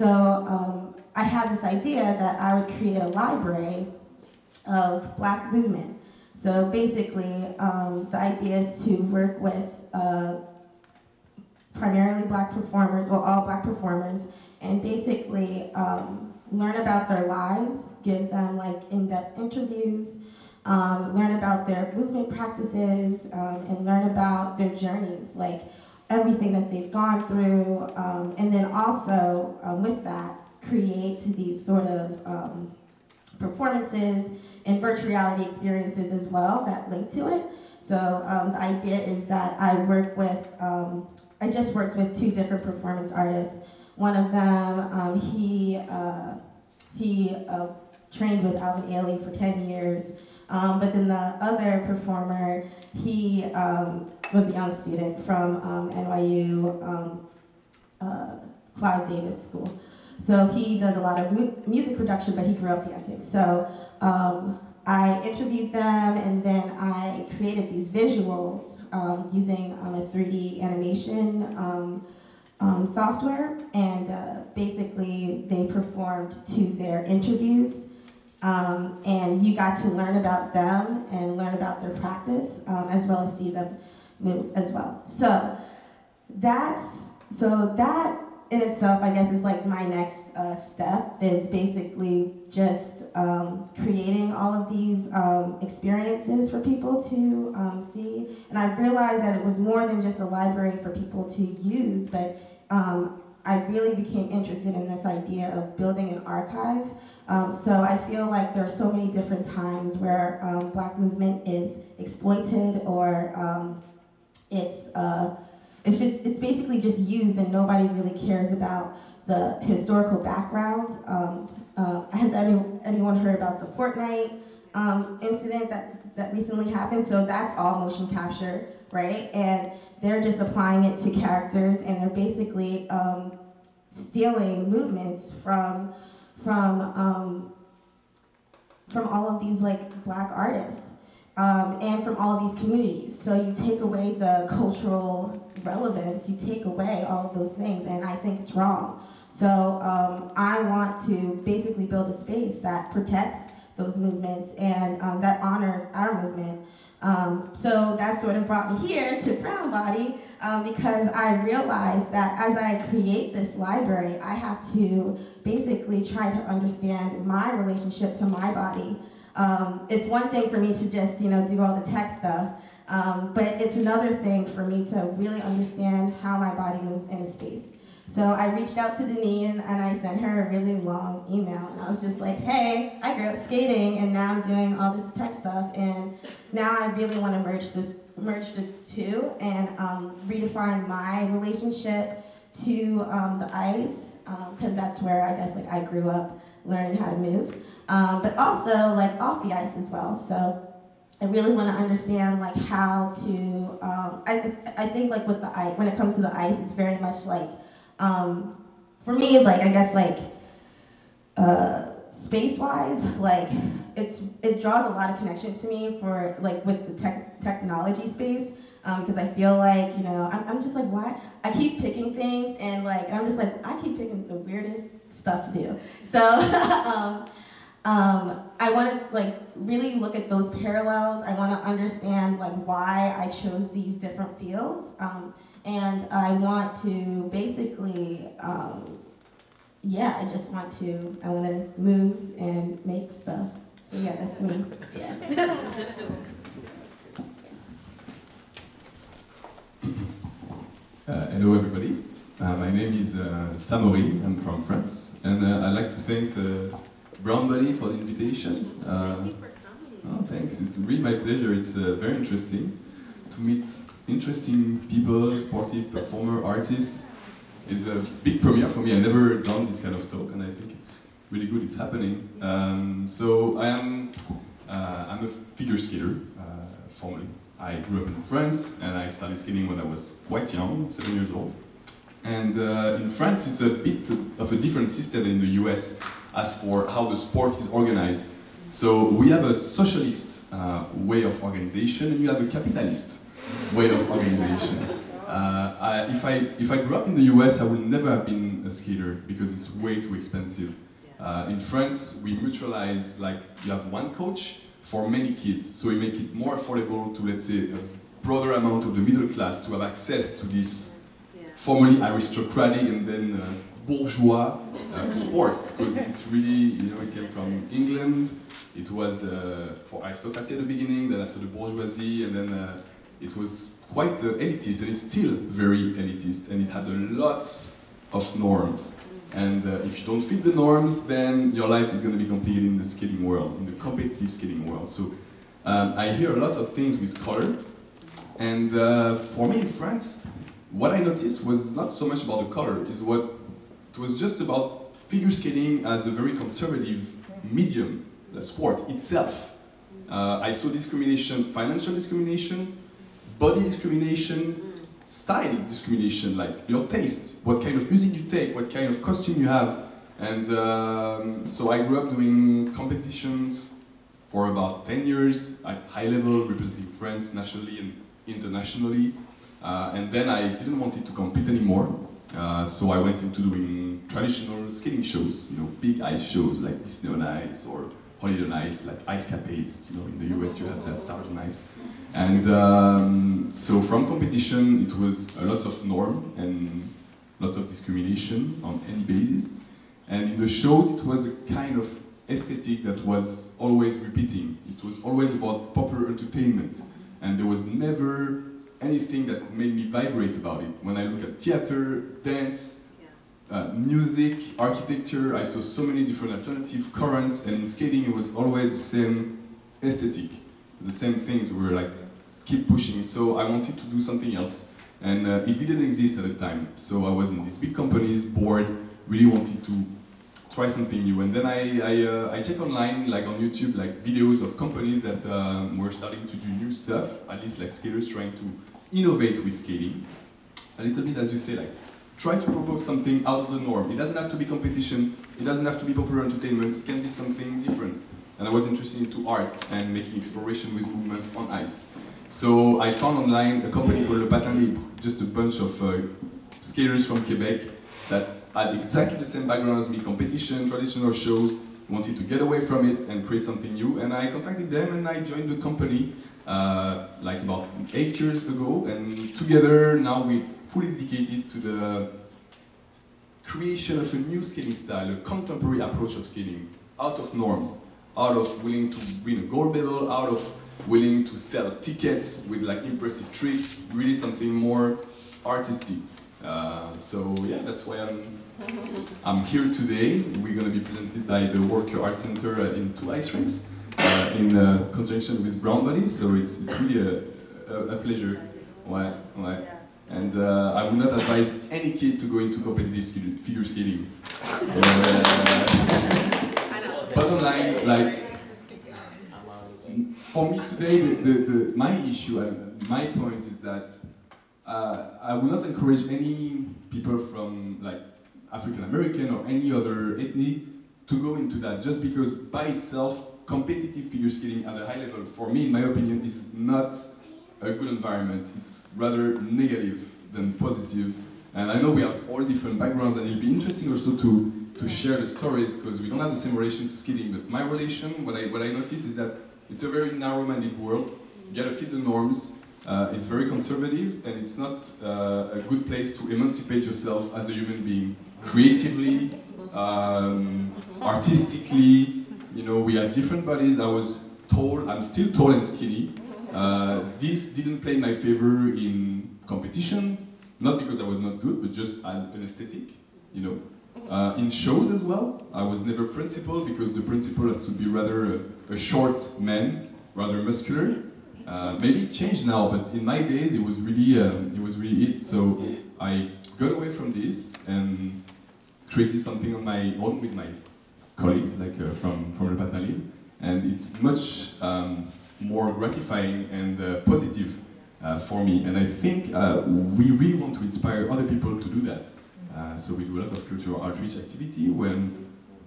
So um, I had this idea that I would create a library of black movement. So basically, um, the idea is to work with uh, primarily black performers, well, all black performers, and basically um, learn about their lives, give them like in-depth interviews, um, learn about their movement practices, um, and learn about their journeys, like everything that they've gone through, um, and then also um, with that, create these sort of um, performances and virtual reality experiences as well that link to it. So um, the idea is that I work with, um, I just worked with two different performance artists. One of them, um, he, uh, he uh, trained with Alvin Ailey for ten years, um, but then the other performer, he um, was a young student from um, N Y U, um, uh, Clive Davis School. So he does a lot of mu music production, but he grew up dancing. So um, I interviewed them, and then I created these visuals um, using um, a three D animation um, um, software. And uh, basically, they performed to their interviews. Um, and you got to learn about them and learn about their practice, um, as well as see them move as well. So that's, so that, in itself, I guess, is like my next uh, step, is basically just um, creating all of these um, experiences for people to um, see. And I realized that it was more than just a library for people to use, but um, I really became interested in this idea of building an archive. Um, so I feel like there are so many different times where um, Black movement is exploited, or um, it's uh, It's just, it's basically just used, and nobody really cares about the historical background. Um, uh, has any, anyone heard about the Fortnite um, incident that, that recently happened? So that's all motion capture, right? And they're just applying it to characters, and they're basically um, stealing movements from, from, um, from all of these like Black artists. Um, and from all of these communities. So you take away the cultural relevance, you take away all of those things, and I think it's wrong. So um, I want to basically build a space that protects those movements and um, that honors our movement. Um, so that sort of brought me here to Brownbody, um, because I realized that as I create this library, I have to basically try to understand my relationship to my body. Um, it's one thing for me to just, you know, do all the tech stuff, um, but it's another thing for me to really understand how my body moves in a space. So I reached out to Deneane, and I sent her a really long email, and I was just like, hey, I grew up skating, and now I'm doing all this tech stuff, and now I really want to merge this, merge the two, and um, redefine my relationship to um, the ice, because um, that's where I guess like I grew up learning how to move. Um, but also like off the ice as well. So I really want to understand like how to, um, I, I think like with the ice, when it comes to the ice, it's very much like, um, for me, like I guess like uh, space-wise, like it's, it draws a lot of connections to me for like with the tech, technology space. Because um, I feel like, you know, I'm, I'm just like, why? I keep picking things, and like, I'm just like, I keep picking the weirdest stuff to do. So um, um, I want to like really look at those parallels. I want to understand like why I chose these different fields. Um, and I want to basically, um, yeah, I just want to, I want to move and make stuff. So yeah, that's me. Yeah. Uh, hello everybody, uh, my name is uh, Samory, I'm from France, and uh, I'd like to thank uh, Brownbody for the invitation. Uh, thank you for coming. Oh, thanks, it's really my pleasure, it's uh, very interesting to meet interesting people, sportive performer, artists. It's a big premiere for me, I've never done this kind of talk, and I think it's really good, it's happening. Um, so I am, uh, I'm a figure skater, uh, formerly. I grew up in France, and I started skating when I was quite young, seven years old. And uh, in France, it's a bit of a different system than in the U S as for how the sport is organized. So we have a socialist uh, way of organization, and you have a capitalist way of organization. Uh, I, if, I, if I grew up in the U S, I would never have been a skater, because it's way too expensive. Uh, in France, we mutualize, like, you have one coach for many kids, so we make it more affordable to, let's say, a broader amount of the middle class to have access to this yeah. formerly aristocratic and then uh, bourgeois uh, sport, because it's really, you know, it came from England, it was uh, for aristocracy at the beginning, then after the bourgeoisie, and then uh, it was quite uh, elitist, and it's still very elitist, and it has a lot of norms. And uh, if you don't fit the norms, then your life is going to be completely in the skating world, in the competitive skating world. So um, I hear a lot of things with color. And uh, for me in France, what I noticed was not so much about the color, is what it was just about figure skating as a very conservative medium, the sport itself. Uh, I saw discrimination, financial discrimination, body discrimination, style discrimination, like your taste, what kind of music you take, what kind of costume you have. And um, so I grew up doing competitions for about ten years at high level, representing France nationally and internationally. Uh, and then I didn't want it to compete anymore. Uh, so I went into doing traditional skating shows, you know, big ice shows like Disney on Ice or Holiday on Ice, like ice capades. You know, in the U S you have that Saturday Nights. And um, so from competition, it was a lot of norm and lots of discrimination on any basis. And in the shows, it was a kind of aesthetic that was always repeating. It was always about popular entertainment. And there was never anything that made me vibrate about it. When I look at theater, dance, yeah. uh, music, architecture, I saw so many different alternative currents, and in skating it was always the same aesthetic, the same things. We were like, keep pushing. So I wanted to do something else, and uh, it didn't exist at the time. So I was in these big companies, bored, really wanted to try something new. And then I, I, uh, I check online, like on YouTube, like videos of companies that um, were starting to do new stuff, at least like skaters trying to innovate with skating. A little bit, as you say, like try to propose something out of the norm. It doesn't have to be competition, it doesn't have to be popular entertainment, it can be something different. And I was interested into art and making exploration with movement on ice. So I found online a company called Le Patin Libre, just a bunch of uh, skaters from Quebec that had exactly the same background as me, competition, traditional shows, wanted to get away from it and create something new. And I contacted them and I joined the company uh, like about eight years ago. And together now we're fully dedicated to the creation of a new skating style, a contemporary approach of skating, out of norms, out of willing to win a gold medal, out of willing to sell tickets with like impressive tricks, really something more artistic. Uh, so yeah, that's why I'm, I'm here today. We're going to be presented by the Walker Art Center uh, in two ice rinks uh, in uh, conjunction with Brownbody. So it's, it's really a, a, a pleasure. Ouais, ouais. And uh, I would not advise any kid to go into competitive figure skating. Uh, bottom line, like, for me today, the, the, the, my issue and my point is that Uh, I would not encourage any people from like African American or any other ethnic to go into that, just because by itself competitive figure skating at a high level, for me, in my opinion, is not a good environment. It's rather negative than positive. And I know we have all different backgrounds, and it'll be interesting also to, to share the stories, because we don't have the same relation to skating. But my relation, what I, what I notice is that it's a very narrow-minded world. You gotta fit the norms. Uh, it's very conservative, and it's not uh, a good place to emancipate yourself as a human being, creatively, um, artistically. You know, we have different bodies. I was tall. I'm still tall and skinny. Uh, this didn't play in my favor in competition, not because I was not good, but just as an aesthetic. You know, uh, in shows as well, I was never principal, because the principal has to be rather a, a short man, rather muscular. Uh, maybe it changed now, but in my days it was really, uh, it was really it. So I got away from this and created something on my own with my colleagues, like uh, from from Le Patin Libre, and it's much um, more gratifying and uh, positive uh, for me. And I think uh, we really want to inspire other people to do that. Uh, so we do a lot of cultural outreach activity when.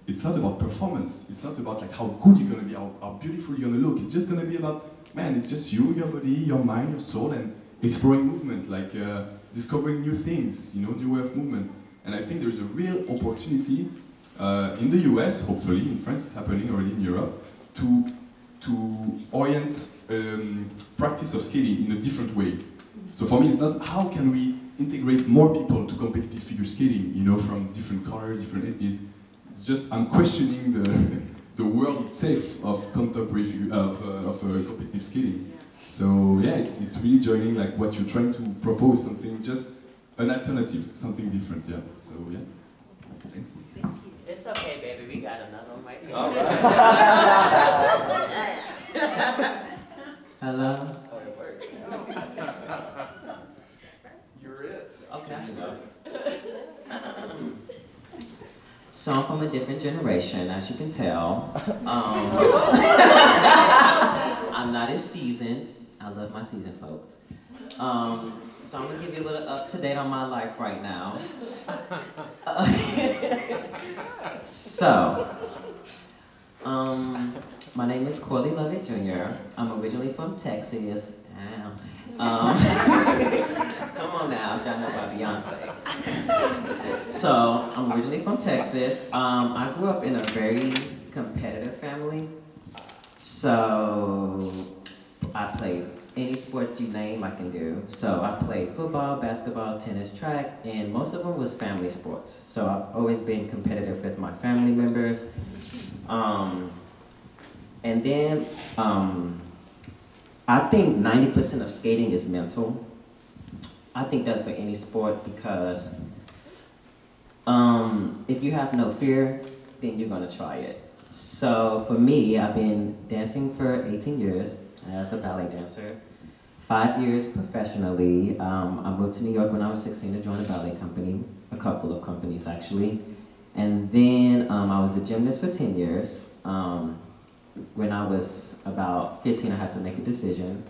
It's not about performance. It's not about like how good you're gonna be, how, how beautiful you're gonna look. It's just gonna be about, man, it's just you, your body, your mind, your soul, and exploring movement, like uh, discovering new things, you know, new way of movement. And I think there's a real opportunity uh, in the U S, hopefully, in France, it's happening already in Europe, to, to orient um, practice of skating in a different way. So for me, it's not how can we integrate more people to competitive figure skating, you know, from different colors, different ethnicities. It's just I'm questioning the the world itself of contemporary of uh, of uh, competitive skating. So yeah, it's it's really joining like what you're trying to propose, something just an alternative, something different. Yeah. So yeah. It's okay, baby. We got another one right here. All right. Hello. Oh, it works. You're it. Okay. So I'm from a different generation, as you can tell. Um, I'm not as seasoned. I love my seasoned folks. Um, so I'm gonna give you a little up to date on my life right now. So, um, my name is Corley Lovett Junior I'm originally from Texas. Um, come on now, y'all know about Beyonce. So I'm originally from Texas. Um, I grew up in a very competitive family. So I played any sport you name, I can do. So I played football, basketball, tennis, track, and most of them was family sports. So I've always been competitive with my family members. Um, and then um, I think ninety percent of skating is mental. I think that for any sport, because um, if you have no fear, then you're gonna try it. So for me, I've been dancing for eighteen years as a ballet dancer. Five years professionally. Um, I moved to New York when I was sixteen to join a ballet company, a couple of companies actually. And then um, I was a gymnast for ten years. Um, when I was about fifteen, I had to make a decision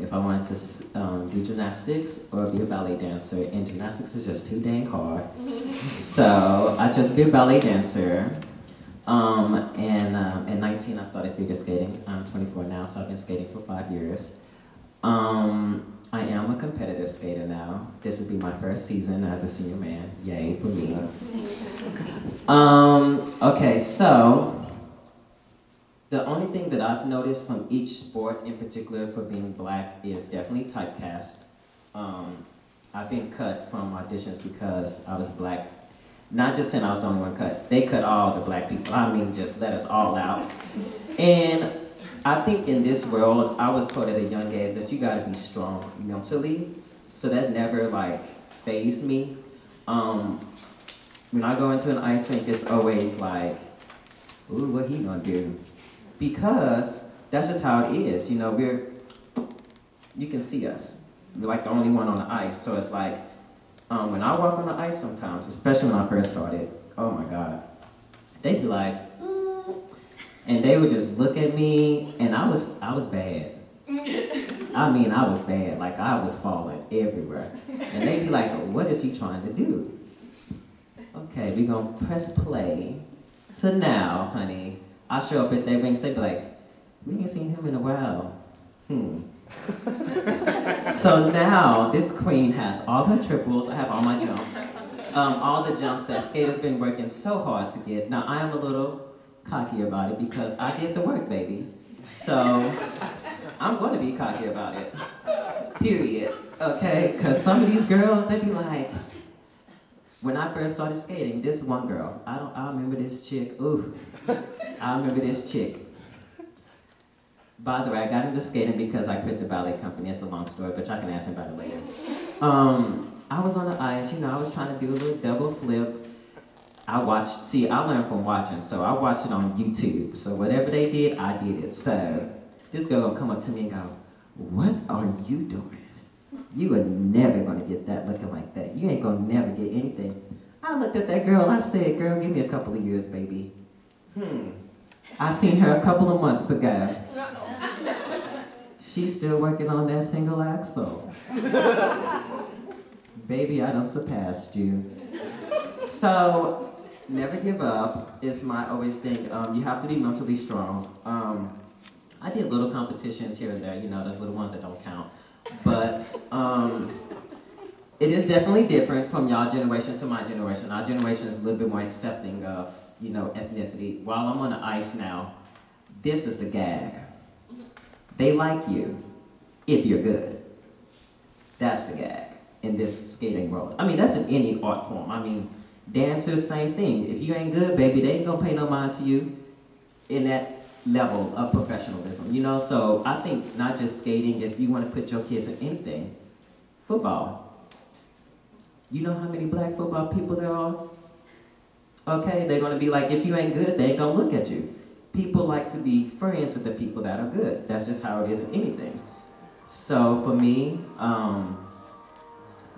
if I wanted to um, do gymnastics or be a ballet dancer. And gymnastics is just too dang hard. So I chose to be a ballet dancer. Um, and um, at nineteen, I started figure skating. I'm twenty-four now, so I've been skating for five years. Um, I am a competitive skater now. This would be my first season as a senior man. Yay for me. Um, okay, so the only thing that I've noticed from each sport in particular for being black is definitely typecast. Um, I've been cut from auditions because I was black. Not just saying I was the only one cut. They cut all the black people. I mean, just let us all out. And I think in this world, I was taught at a young age that you gotta be strong mentally. So that never like fazed me. Um, when I go into an ice rink, it's always like, ooh, what he gonna do? Because that's just how it is. You know, we're, you can see us. We're like the only one on the ice. So it's like, Um, when I walk on the ice sometimes, especially when I first started, oh my God, they'd be like, mm. And they would just look at me, and I was, I was bad. I mean, I was bad, like I was falling everywhere. And they'd be like, what is he trying to do? Okay, we're gonna press play to now, honey. I show up at their rings, they'd be like, we ain't seen him in a while, hmm. So now this queen has all her triples. I have all my jumps, um, all the jumps that skater's been working so hard to get. Now I am a little cocky about it because I did the work, baby. So I'm going to be cocky about it. Period. Okay, because some of these girls, they be like, when I first started skating, this one girl, I don't, I remember this chick. Ooh, I remember this chick. By the way, I got into skating because I quit the ballet company. It's a long story, but y'all can ask me about it later. Um, I was on the ice, you know, I was trying to do a little double flip. I watched, see, I learned from watching, so I watched it on YouTube. So whatever they did, I did it. So this girl will come up to me and go, what are you doing? You are never gonna get that looking like that. You ain't gonna never get anything. I looked at that girl, I said, girl, give me a couple of years, baby. Hmm. I seen her a couple of months ago. She's still working on that single axle. Baby, I done surpassed you. So, never give up is my always thing. Um, you have to be mentally strong. Um, I did little competitions here and there, you know, those little ones that don't count. But um, it is definitely different from y'all generation to my generation. Our generation is a little bit more accepting of, you know, ethnicity. While I'm on the ice now, this is the gag. They like you if you're good. That's the gag in this skating world. I mean, that's in any art form. I mean, dancers, same thing. If you ain't good, baby, they ain't gonna pay no mind to you in that level of professionalism, you know? So I think not just skating, if you wanna put your kids in anything, football. You know how many black football people there are? Okay, they're gonna be like, if you ain't good, they ain't gonna look at you. People like to be friends with the people that are good. That's just how it is in anything. So for me, um,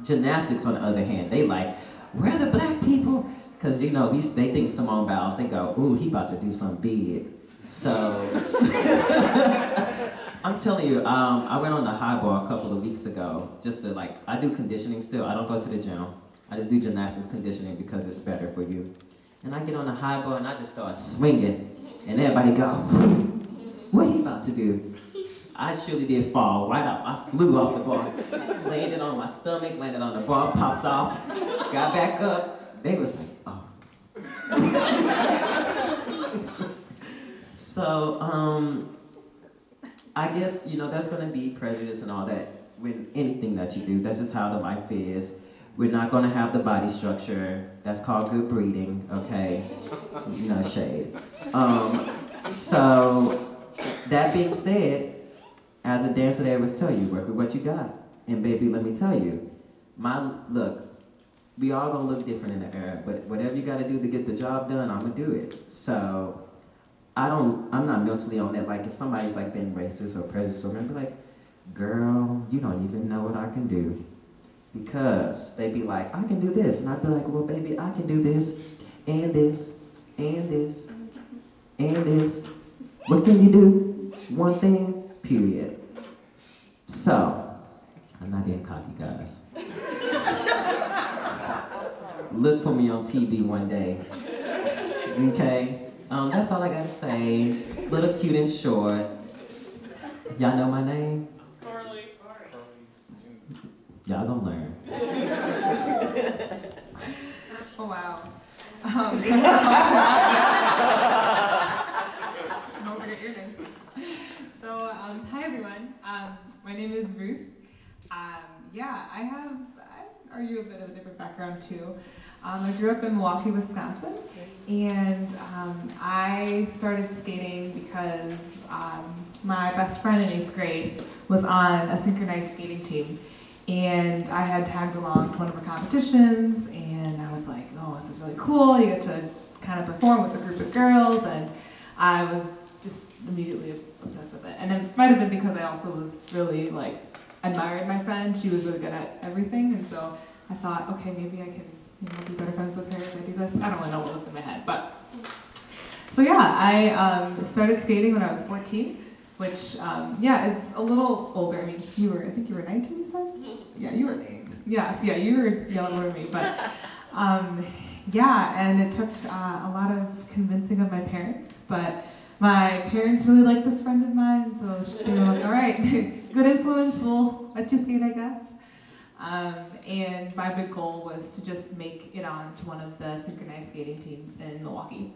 gymnastics on the other hand, they like, where are the black people? Cause you know, we, they think Simone Biles, they go, ooh, he about to do something big. So, I'm telling you, um, I went on the high ball a couple of weeks ago, just to like, I do conditioning still, I don't go to the gym. I just do gymnastics conditioning because it's better for you. And I get on the high ball and I just start swinging. And everybody go, what are you about to do? I surely did fall right off. I flew off the bar, landed on my stomach, landed on the bar, popped off, got back up. They was like, oh. So um, I guess, you know, that's gonna be prejudice and all that with anything that you do. That's just how the life is. We're not gonna have the body structure. That's called good breeding, okay? No shade. Um, so, that being said, as a dancer, they always tell you, work with what you got. And baby, let me tell you, my, look, we all gonna look different in the era, but whatever you gotta do to get the job done, I'm gonna do it. So, I don't, I'm not mentally on that. Like, if somebody's like been racist or prejudiced, I'm gonna be like, girl, you don't even know what I can do. Because they'd be like, I can do this. And I'd be like, well, baby, I can do this, and this, and this, and this. What can you do? One thing, period. So, I'm not being cocky, guys. Look for me on T V one day. Okay? Um, that's all I gotta say. Little cute and short. Y'all know my name? Y'all gonna learn. Oh, wow. Um, I'm over the evening. So, um, hi, everyone. Um, my name is Ruth. Um, yeah, I have, I argue a bit of a different background, too. Um, I grew up in Milwaukee, Wisconsin, and um, I started skating because um, my best friend in eighth grade was on a synchronized skating team. And I had tagged along to one of her competitions, and I was like, oh, this is really cool. You get to kind of perform with a group of girls, and I was just immediately obsessed with it. And it might have been because I also was really, like, admired my friend. She was really good at everything, and so I thought, okay, maybe I can, you know, be better friends with her if I do this. I don't really know what was in my head, but. So yeah, I um, started skating when I was fourteen. Which, um, yeah, is a little older. I mean, you were, I think you were nineteen, you said? Yeah, you were. Yes, yeah, you were younger than me. But, um, yeah, and it took uh, a lot of convincing of my parents. But my parents really liked this friend of mine, so they were like, all right, good influence, we'll let you skate, I guess. Um, and my big goal was to just make it on to one of the synchronized skating teams in Milwaukee.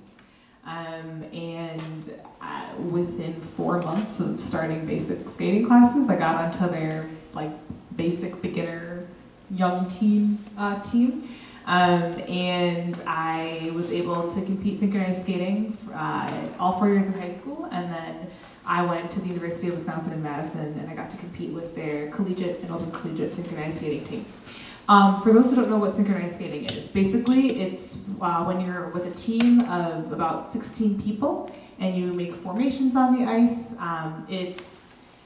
Um, and uh, within four months of starting basic skating classes, I got onto their like basic beginner young teen uh, team, um, and I was able to compete synchronized skating uh, all four years in high school, and then I went to the University of Wisconsin in Madison, and I got to compete with their collegiate and open collegiate synchronized skating team. Um, for those who don't know what synchronized skating is, basically it's uh, when you're with a team of about sixteen people and you make formations on the ice. Um, it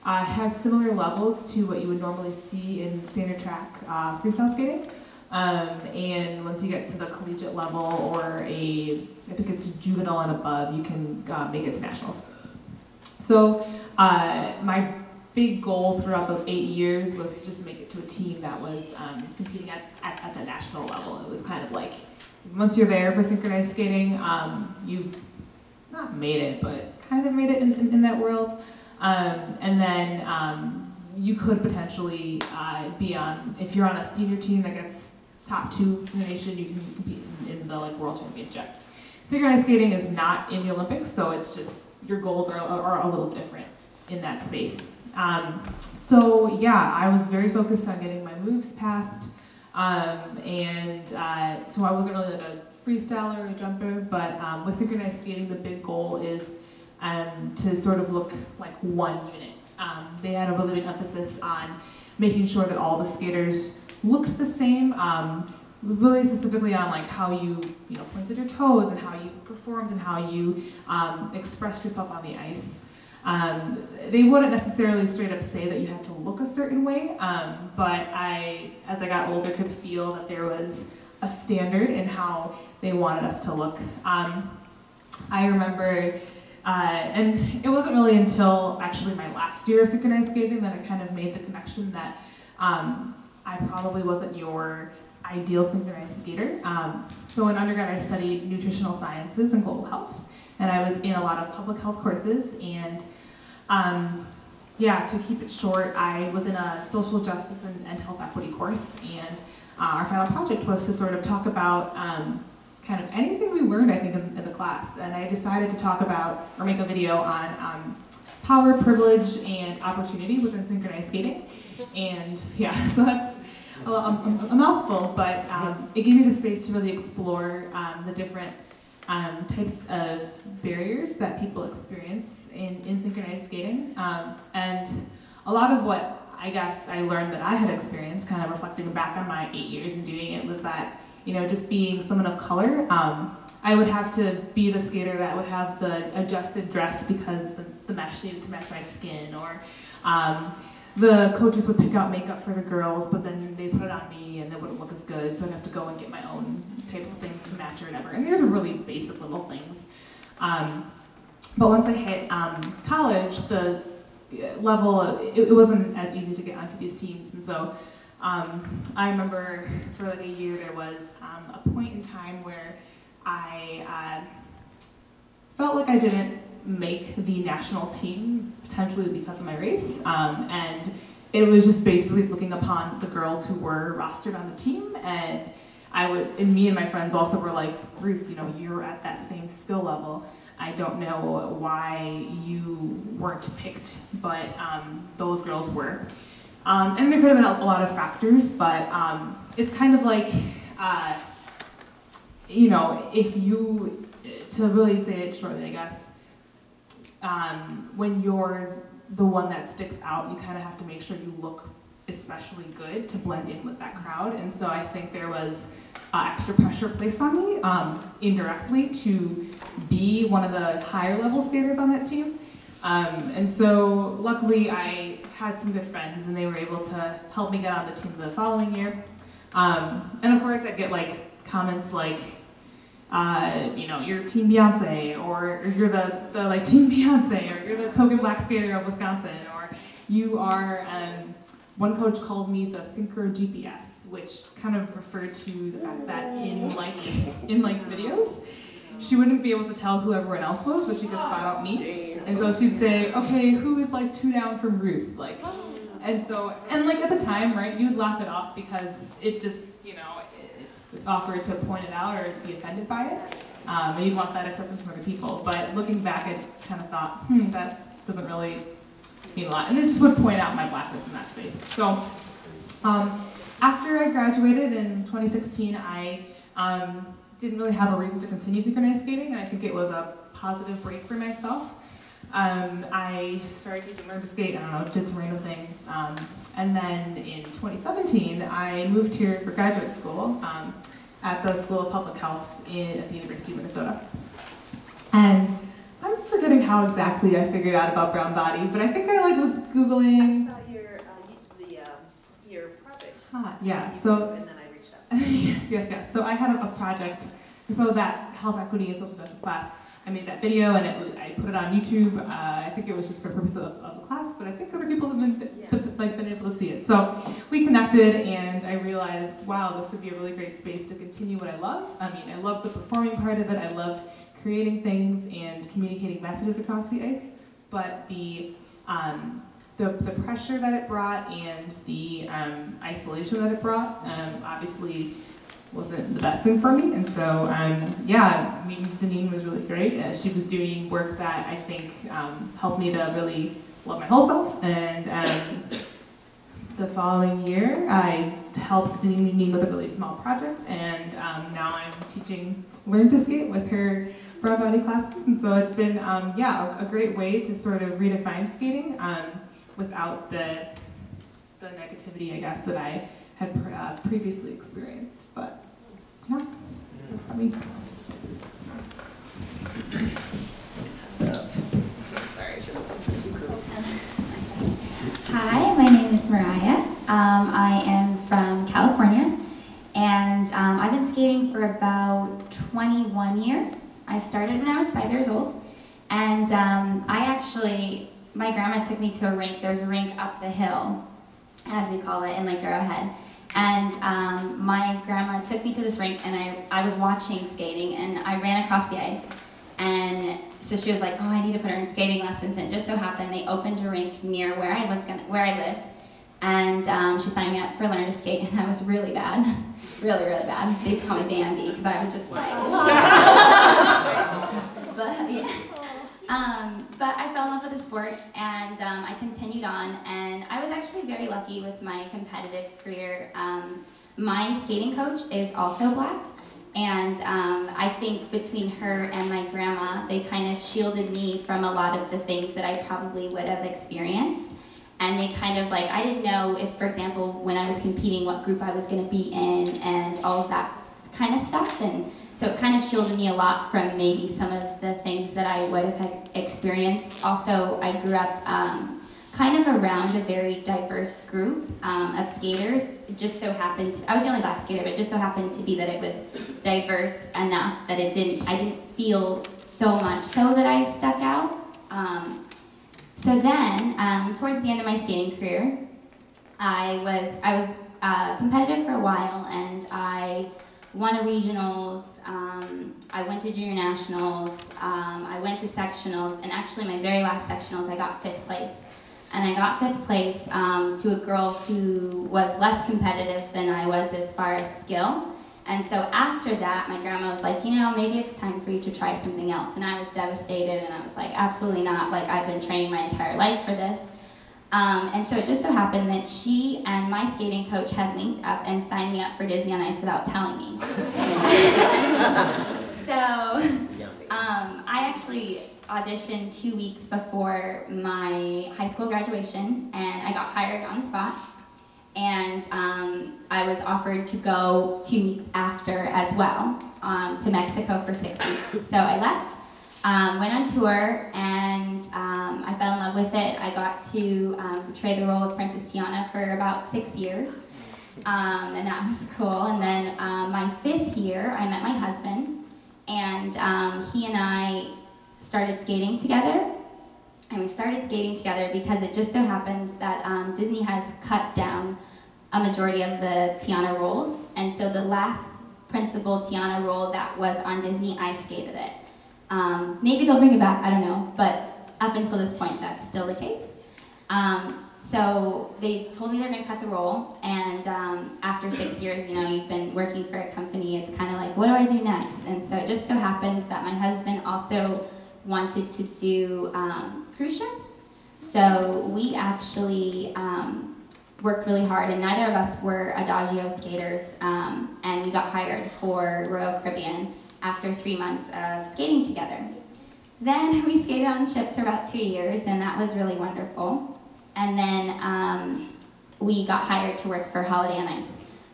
uh, has similar levels to what you would normally see in standard track uh, freestyle skating. Um, and once you get to the collegiate level or a, I think it's juvenile and above, you can uh, make it to nationals. So uh, my big goal throughout those eight years was just to make it to a team that was um, competing at, at, at the national level. It was kind of like, once you're there for synchronized skating, um, you've not made it, but kind of made it in, in, in that world. Um, and then um, you could potentially uh, be on, if you're on a senior team that gets top two in the nation, you can compete in, in the like world championship. Synchronized skating is not in the Olympics, so it's just, your goals are, are a little different in that space. Um, so yeah, I was very focused on getting my moves passed, um, and uh, so I wasn't really like a freestyler or a jumper, but um, with synchronized skating, the big goal is um, to sort of look like one unit. Um, they had a really big emphasis on making sure that all the skaters looked the same, um, really specifically on like how you, you know, pointed your toes and how you performed and how you um, expressed yourself on the ice. Um, they wouldn't necessarily straight up say that you had to look a certain way, um, but I, as I got older, could feel that there was a standard in how they wanted us to look. Um, I remember, uh, and it wasn't really until actually my last year of synchronized skating that I kind of made the connection that um, I probably wasn't your ideal synchronized skater. Um, so in undergrad, I studied nutritional sciences and global health, and I was in a lot of public health courses. And um, yeah, to keep it short, I was in a social justice and, and health equity course, and uh, our final project was to sort of talk about um, kind of anything we learned, I think, in, in the class. And I decided to talk about, or make a video on um, power, privilege, and opportunity within synchronized skating. And yeah, so that's a, a, a mouthful, but um, it gave me the space to really explore um, the different Um, types of barriers that people experience in, in synchronized skating. Um, and a lot of what I guess I learned that I had experienced, kind of reflecting back on my eight years in doing it, was that, you know, just being someone of color, um, I would have to be the skater that would have the adjusted dress because the, the mesh needed to match my skin, or um, the coaches would pick out makeup for the girls, but then they put it on me and it wouldn't look as good, so I'd have to go and get my own types of things to match or whatever. And there's really basic little things. Um, but once I hit um, college, the level, of, it, it wasn't as easy to get onto these teams. And so um, I remember for like a year, there was um, a point in time where I uh, felt like I didn't make the national team, potentially because of my race. Um, and it was just basically looking upon the girls who were rostered on the team. And I would, and me and my friends also were like, Ruth, you know, you're at that same skill level. I don't know why you weren't picked, but um, those girls were. Um, and there could have been a lot of factors, but um, it's kind of like, uh, you know, if you, to really say it shortly, I guess, Um, when you're the one that sticks out, you kind of have to make sure you look especially good to blend in with that crowd. And so I think there was uh, extra pressure placed on me um, indirectly to be one of the higher level skaters on that team. Um, and so luckily I had some good friends and they were able to help me get on the team the following year. Um, and of course I get like comments like, Uh, you know, you're Team Beyonce, or, or you're the, the like Team Beyonce, or you're the token black skater of Wisconsin, or you are, um, one coach called me the Synchro G P S, which kind of referred to the fact that in like, in like videos, she wouldn't be able to tell who everyone else was, but she could spot out me. And so she'd say, okay, who is like two down from Ruth? Like, and so, and like at the time, right, you'd laugh it off because it just, you know, it's awkward to point it out or be offended by it. Um, and you want that acceptance from other people. But looking back, I kind of thought, hmm, that doesn't really mean a lot. And it just would point out my blackness in that space. So um, after I graduated in twenty sixteen, I um, didn't really have a reason to continue synchronized skating. And I think it was a positive break for myself. Um, I started teaching her to skate, I don't know, did some random things. Um, and then in twenty seventeen, I moved here for graduate school um, at the School of Public Health in, at the University of Minnesota. And I'm forgetting how exactly I figured out about Brownbody, but I think I like was Googling. I saw your, uh, the, uh, your project. Ah, yeah, so. And then I reached out. Yes, yes, yes. So I had a, a project, so that health equity and social justice class. I made that video and it, I put it on YouTube. Uh, I think it was just for purpose of, of the class, but I think other people have been, yeah. like, been able to see it. So we connected and I realized, wow, this would be a really great space to continue what I love. I mean, I loved the performing part of it. I loved creating things and communicating messages across the ice, but the, um, the, the pressure that it brought and the um, isolation that it brought, um, obviously, wasn't the best thing for me, and so um, yeah, I mean, Deneane was really great. Uh, she was doing work that I think um, helped me to really love my whole self. And um, the following year, I helped Deneane with a really small project, and um, now I'm teaching Learn to Skate with her Brownbody classes. And so it's been um, yeah, a, a great way to sort of redefine skating um, without the the negativity, I guess, that I had uh, previously experienced. But Yeah, that's on me. Hi, my name is Mariyah. Um, I am from California, and um, I've been skating for about twenty-one years. I started when I was five years old, and um, I actually, my grandma took me to a rink. There's a rink up the hill, as we call it, in Lake Arrowhead. And um, my grandma took me to this rink, and I, I was watching skating, and I ran across the ice. And so she was like, oh, I need to put her in skating lessons. And it just so happened they opened a rink near where I was gonna, where I lived. And um, she signed me up for Learn to Skate, and I was really bad. Really, really bad. They used to call me Bambi, because I was just like, but, yeah. Um, but I fell in love with the sport, and um, I continued on, and I was actually very lucky with my competitive career. Um, my skating coach is also Black, and um, I think between her and my grandma, they kind of shielded me from a lot of the things that I probably would have experienced. And they kind of like, I didn't know if, for example, when I was competing, what group I was going to be in and all of that kind of stuff. And so it kind of shielded me a lot from maybe some of the things that I would have experienced. Also, I grew up um, kind of around a very diverse group um, of skaters. It just so happened, to, I was the only Black skater, but it just so happened to be that it was diverse enough that it didn't, I didn't feel so much so that I stuck out. Um, so then, um, towards the end of my skating career, I was, I was uh, competitive for a while, and I won a regionals, um, I went to junior nationals, um, I went to sectionals, and actually my very last sectionals I got fifth place. And I got fifth place um, to a girl who was less competitive than I was as far as skill. And so after that, my grandma was like, you know, maybe it's time for you to try something else. And I was devastated, and I was like, absolutely not, like I've been training my entire life for this. Um, and so it just so happened that she and my skating coach had linked up and signed me up for Disney on Ice without telling me. So um, I actually auditioned two weeks before my high school graduation, and I got hired on the spot. And um, I was offered to go two weeks after as well um, to Mexico for six weeks. So I left. Um, went on tour, and um, I fell in love with it. I got to um, portray the role of Princess Tiana for about six years, um, and that was cool. And then um, my fifth year, I met my husband, and um, he and I started skating together. And we started skating together because it just so happens that um, Disney has cut down a majority of the Tiana roles, and so the last principal Tiana role that was on Disney, I skated it. Um, maybe they'll bring it back, I don't know, but up until this point, that's still the case. Um, so they told me they're gonna cut the role, and um, after six years, you know, you've been working for a company, it's kind of like, what do I do next? And so it just so happened that my husband also wanted to do um, cruise ships. So we actually um, worked really hard, and neither of us were Adagio skaters, um, and we got hired for Royal Caribbean after three months of skating together. Then we skated on ships for about two years, and that was really wonderful. And then um, we got hired to work for Holiday on Ice,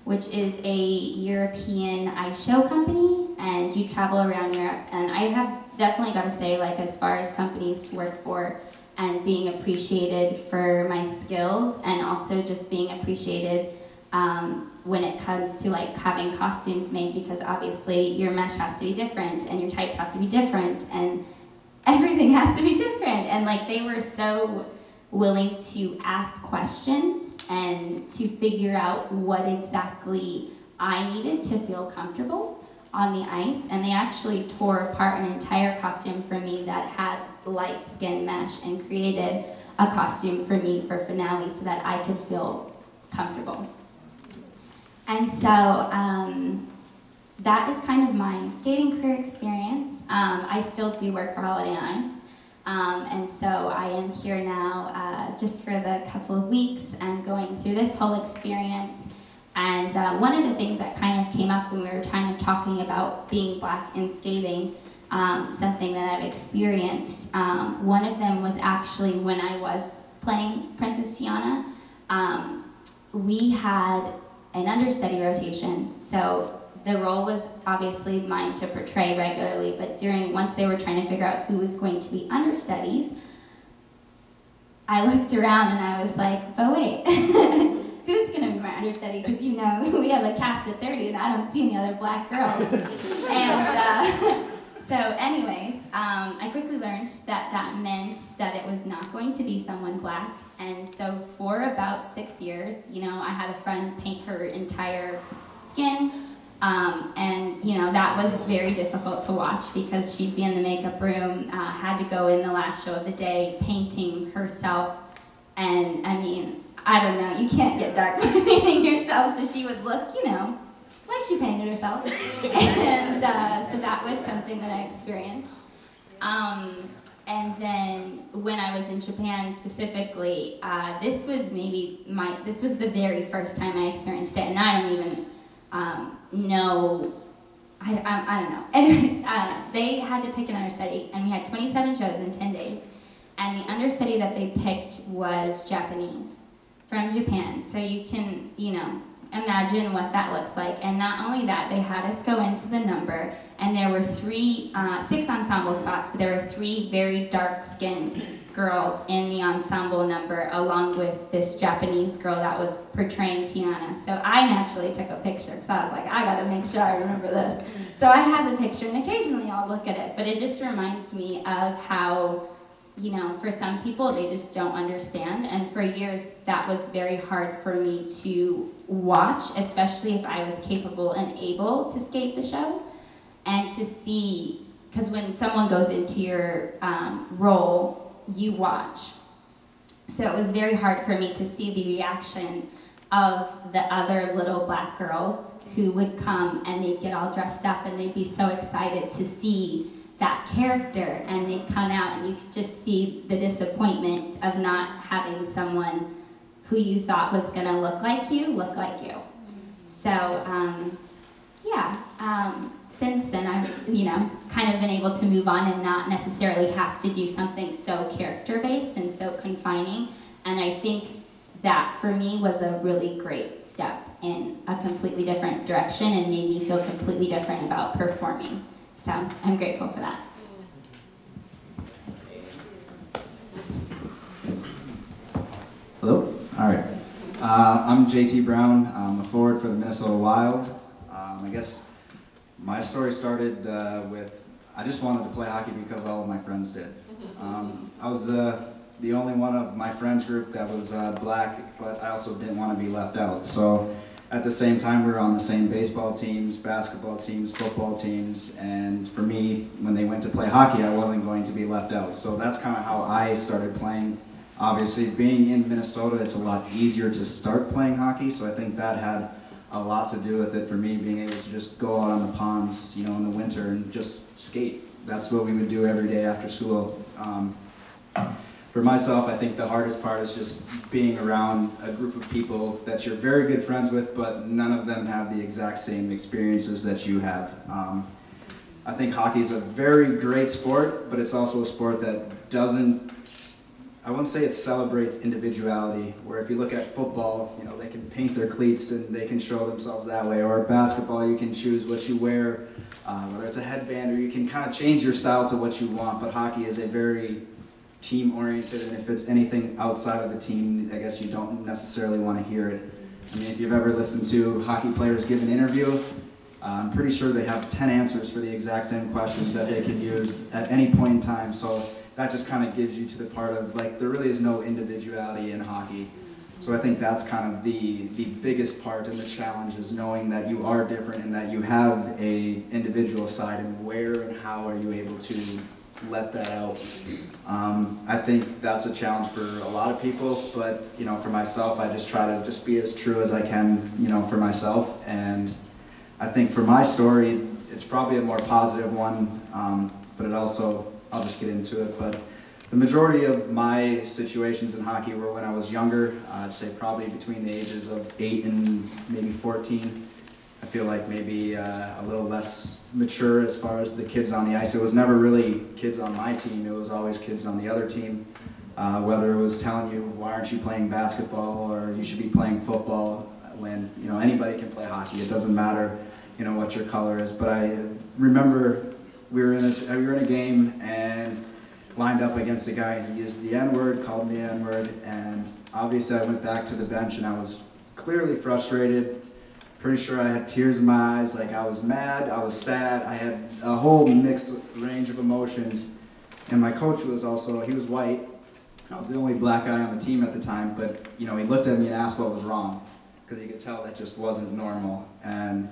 which is a European ice show company, and you travel around Europe. And I have definitely got to say, like, as far as companies to work for and being appreciated for my skills, and also just being appreciated um, when it comes to like having costumes made, because obviously your mesh has to be different and your tights have to be different and everything has to be different. And like they were so willing to ask questions and to figure out what exactly I needed to feel comfortable on the ice. And they actually tore apart an entire costume for me that had light skin mesh and created a costume for me for finale so that I could feel comfortable. And so um, that is kind of my skating career experience. Um, I still do work for Holiday on Ice. Um, and so I am here now uh, just for the couple of weeks and going through this whole experience. And uh, one of the things that kind of came up when we were kind of talking about being Black in skating, um, something that I've experienced, um, one of them was actually when I was playing Princess Tiana, um, we had an understudy rotation. So the role was obviously mine to portray regularly, but during, once they were trying to figure out who was going to be understudies, I looked around and I was like, but wait, who's gonna be my understudy? Because you know, we have a cast of thirty and I don't see any other black girls. and uh, so anyways, um, I quickly learned that that meant that it was not going to be someone black. And so for about six years, you know, I had a friend paint her entire skin. Um, and you know, that was very difficult to watch because she'd be in the makeup room, uh, had to go in the last show of the day painting herself. And I mean, I don't know, you can't get dark painting yourself, so she would look, you know, like she painted herself. and uh, so that was something that I experienced. Um, and then when I was in Japan specifically, uh, this was maybe my, this was the very first time I experienced it, and I don't even, Um, no, I, I, I don't know. Anyways, uh, they had to pick an understudy, and we had twenty-seven shows in ten days. And the understudy that they picked was Japanese, from Japan. So you can, you know, imagine what that looks like. And not only that, they had us go into the number, and there were three, uh, six ensemble spots, but there were three very dark-skinned girls in the ensemble number, along with this Japanese girl that was portraying Tiana. So I naturally took a picture, because I was like, I gotta make sure I remember this. So I had the picture, and occasionally I'll look at it, but it just reminds me of how, you know, for some people, they just don't understand, and for years, that was very hard for me to watch, especially if I was capable and able to skate the show, and to see, because when someone goes into your um, role, you watch. So it was very hard for me to see the reaction of the other little black girls who would come and they'd get all dressed up and they'd be so excited to see that character, and they'd come out and you could just see the disappointment of not having someone who you thought was gonna look like you, look like you. So um, yeah, um, since then I've, you know, kind of been able to move on and not necessarily have to do something so character-based and so confining. And I think that for me was a really great step in a completely different direction and made me feel completely different about performing. So I'm grateful for that. Hello, all right. Uh, I'm J T Brown, I'm a forward for the Minnesota Wild. Um, I guess my story started uh, with, I just wanted to play hockey because all of my friends did. Um, I was uh, the only one of my friends group that was uh, black, but I also didn't want to be left out. So at the same time, we were on the same baseball teams, basketball teams, football teams, and for me, when they went to play hockey, I wasn't going to be left out. So that's kind of how I started playing. Obviously, being in Minnesota, it's a lot easier to start playing hockey, so I think that had a lot to do with it for me, being able to just go out on the ponds, you know, in the winter and just skate. That's what we would do every day after school. Um, for myself, I think the hardest part is just being around a group of people that you're very good friends with, but none of them have the exact same experiences that you have. Um, I think hockey is a very great sport, but it's also a sport that doesn't, I wouldn't say it celebrates individuality, where if you look at football, you know, they can paint their cleats and they can show themselves that way, or basketball, you can choose what you wear, uh, whether it's a headband, or you can kind of change your style to what you want, but hockey is a very team-oriented, and if it's anything outside of the team, I guess you don't necessarily want to hear it. I mean, if you've ever listened to hockey players give an interview, uh, I'm pretty sure they have ten answers for the exact same questions that they can use at any point in time, so that just kind of gives you to the part of, like, there really is no individuality in hockey. So I think that's kind of the, the biggest part and the challenge is knowing that you are different and that you have a individual side, and where and how are you able to let that out. Um, I think that's a challenge for a lot of people, but, you know, for myself, I just try to just be as true as I can, you know, for myself. And I think for my story, it's probably a more positive one, um, but it also, I'll just get into it, but the majority of my situations in hockey were when I was younger. Uh, I'd say probably between the ages of eight and maybe fourteen. I feel like maybe uh, a little less mature as far as the kids on the ice. It was never really kids on my team, it was always kids on the other team. Uh, whether it was telling you, why aren't you playing basketball, or you should be playing football, when, you know, anybody can play hockey, it doesn't matter. you know, what your color is. But I remember we were in a, we were in a game and lined up against a guy, and he used the N-word, called me N-word, and obviously I went back to the bench and I was clearly frustrated. Pretty sure I had tears in my eyes, like I was mad, I was sad, I had a whole mixed range of emotions. And my coach was also, he was white, I was the only black guy on the team at the time, but you know, he looked at me and asked what was wrong, because you could tell that just wasn't normal. And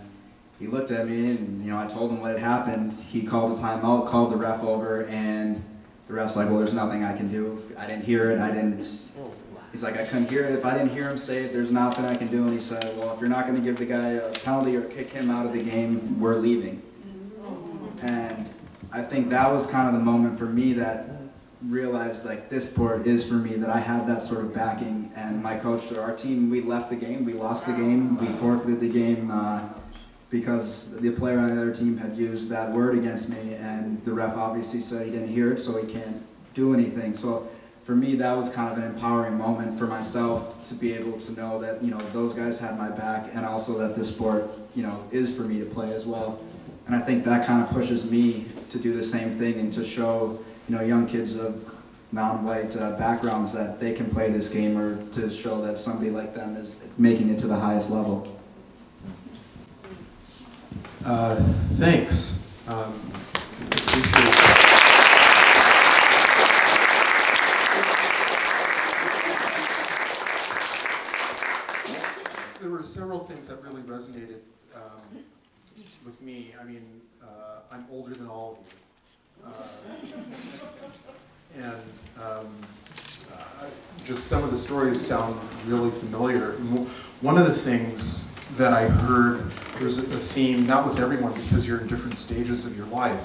he looked at me and you know, I told him what had happened. He called a timeout, called the ref over, and the ref's like, well, there's nothing I can do. I didn't hear it, I didn't, he's like, I couldn't hear it. If I didn't hear him say it, there's nothing I can do. And he said, well, if you're not gonna give the guy a penalty or kick him out of the game, we're leaving. And I think that was kind of the moment for me that realized like this sport is for me, that I had that sort of backing. And my coach, or our team, we left the game, we lost the game, we forfeited the game uh, because the player on the other team had used that word against me, and the ref obviously said he didn't hear it, so he can't do anything. So for me, that was kind of an empowering moment for myself to be able to know that, you know, those guys had my back, and also that this sport, you know, is for me to play as well. And I think that kind of pushes me to do the same thing and to show, you know, young kids of non-white uh, backgrounds that they can play this game, or to show that somebody like them is making it to the highest level. Uh, thanks. Um, there were several things that really resonated um, with me. I mean, uh, I'm older than all of you. Uh, and um, uh, just some of the stories sound really familiar. One of the things that I heard, there's a theme, not with everyone because you're in different stages of your life,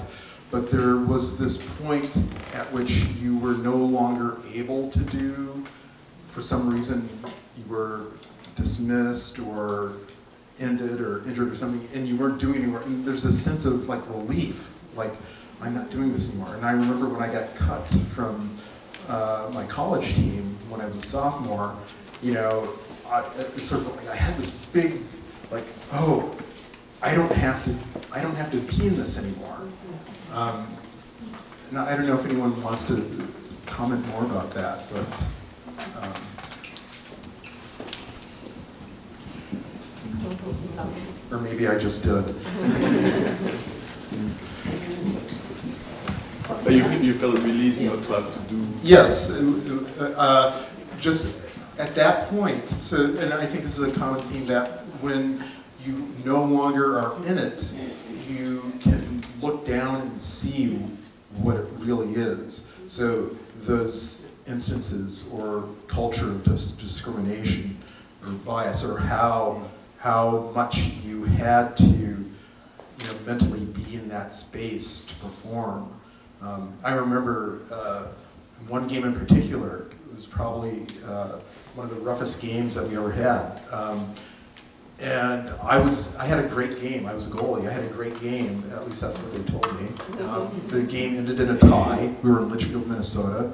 but there was this point at which you were no longer able to do, for some reason you were dismissed or ended or injured or something, and you weren't doing anymore. And there's a sense of like relief, like, I'm not doing this anymore. And I remember when I got cut from uh, my college team when I was a sophomore, you know, I, sort of like I had this big, like, oh, I don't have to, I don't have to be in this anymore. Um, and I don't know if anyone wants to comment more about that, but. Um. Or maybe I just did. But you, you felt released not to have to do? Yes, uh, just at that point, so, and I think this is a common theme, that when you no longer are in it, you can look down and see what it really is. So those instances or culture of dis discrimination or bias, or how, how much you had to, you know, mentally be in that space to perform. Um, I remember uh, one game in particular, it was probably uh, one of the roughest games that we ever had. Um, and I was, I had a great game, I was a goalie, I had a great game, at least that's what they told me. Um, the game ended in a tie, we were in Litchfield, Minnesota,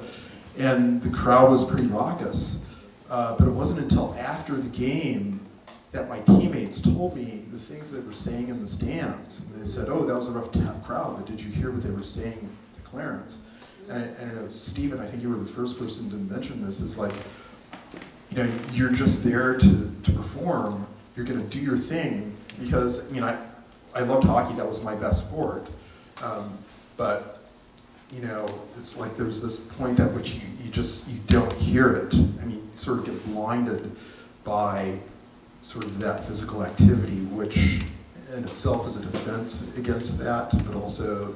and the crowd was pretty raucous. Uh, but it wasn't until after the game that my teammates told me the things they were saying in the stands. And they said, oh, that was a rough crowd, but did you hear what they were saying? Clarence, and I, and I know, Steven, I think you were the first person to mention this, is like, you know, you're just there to, to perform, you're gonna do your thing, because, I mean, I, I loved hockey, that was my best sport, um, but, you know, it's like there's this point at which you, you just, you don't hear it, I mean, you sort of get blinded by sort of that physical activity, which in itself is a defense against that, but also,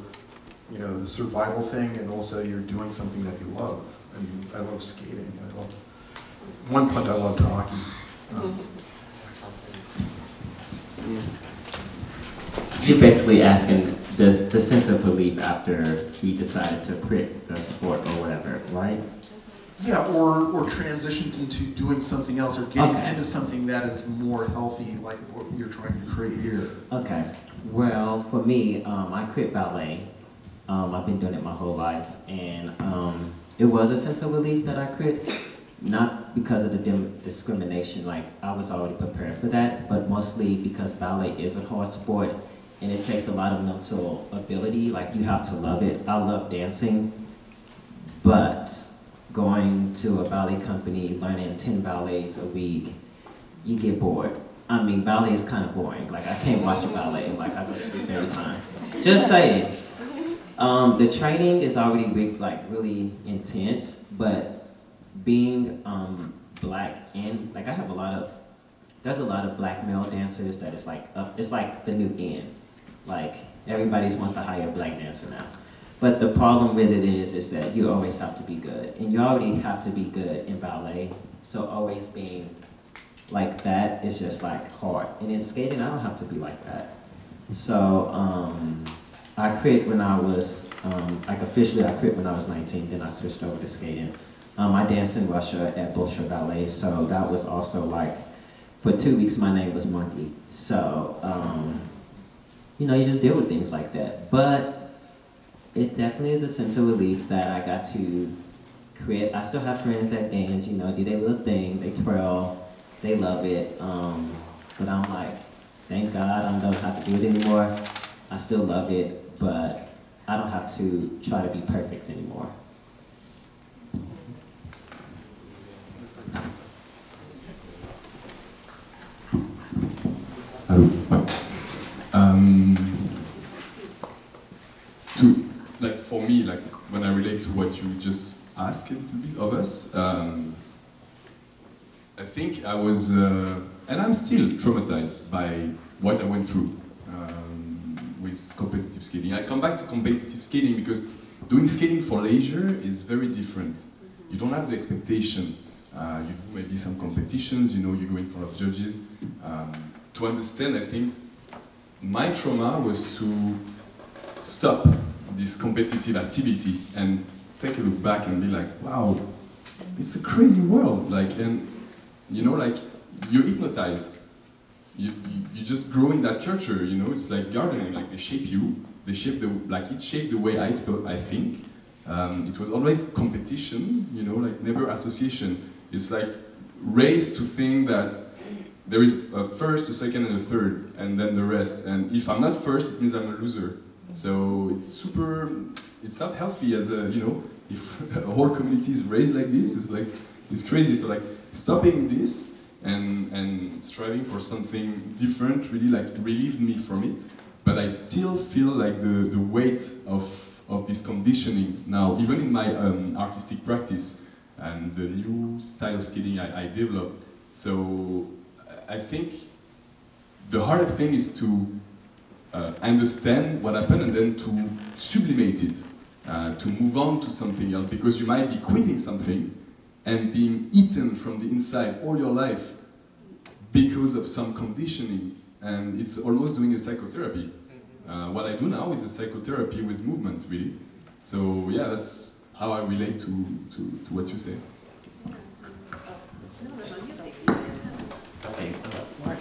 you know, the survival thing, and also you're doing something that you love. I mean, I love skating. I love, one point I loved hockey. Um, so you're basically asking the, the sense of relief after we decided to quit the sport or whatever, right? Yeah, or, or transitioned into doing something else, or getting okay. into something that is more healthy, like what you're trying to create here. Okay, well, for me, um, I quit ballet. Um, I've been doing it my whole life, and um, it was a sense of relief that I quit, not because of the discrimination, like I was already prepared for that, but mostly because ballet is a hard sport and it takes a lot of mental ability, like you have to love it. I love dancing, but going to a ballet company, learning ten ballets a week, you get bored. I mean, ballet is kind of boring. Like, I can't watch a ballet, like, I go to sleep every time. Just saying. Um, the training is already, like, really intense, but being um, black and, like, I have a lot of, there's a lot of black male dancers that is, like, up, it's like the new end. Like, everybody wants to hire a black dancer now. But the problem with it is, is that you always have to be good, and you already have to be good in ballet, so always being like that is just like hard. And in skating, I don't have to be like that. So um, I quit when I was, um, like officially I quit when I was nineteen, then I switched over to skating. Um, I danced in Russia at Bolshoi Ballet, so that was also like, for two weeks my name was Monkey. So, um, you know, you just deal with things like that. But it definitely is a sense of relief that I got to quit. I still have friends that dance, you know, do their little thing, they twirl. They love it, um, but I'm like, thank God I don't have to do it anymore. I still love it, but I don't have to try to be perfect anymore. Hello. Um, to, like for me, like when I relate to what you just asked a little bit of us, um, I think I was, uh, and I'm still traumatized by what I went through um, with competitive skating. I come back to competitive skating because doing skating for leisure is very different. You don't have the expectation. Uh, you do maybe some competitions, you know, you go in front of judges. Um, to understand, I think, my trauma was to stop this competitive activity and take a look back and be like, wow, it's a crazy world. Like, and you know, like, you're hypnotized. You, you, you just grow in that culture, you know? It's like gardening, like, they shape you. They shape the, like, it shaped the way I thought, I think. Um, it was always competition, you know, like, never association. It's like, raised to think that there is a first, a second, and a third, and then the rest. And if I'm not first, it means I'm a loser. So it's super, it's not healthy as a, you know, if a whole community is raised like this, it's like, it's crazy. So, like, stopping this and, and striving for something different really like relieved me from it, but I still feel like the, the weight of, of this conditioning now, even in my um, artistic practice and the new style of skating I, I developed. So I think the hard thing is to uh, understand what happened and then to sublimate it, uh, to move on to something else, because you might be quitting something and being eaten from the inside all your life because of some conditioning. And it's almost doing a psychotherapy. Uh, what I do now is a psychotherapy with movement, really. So yeah, that's how I relate to, to, to what you say. Okay, Mark,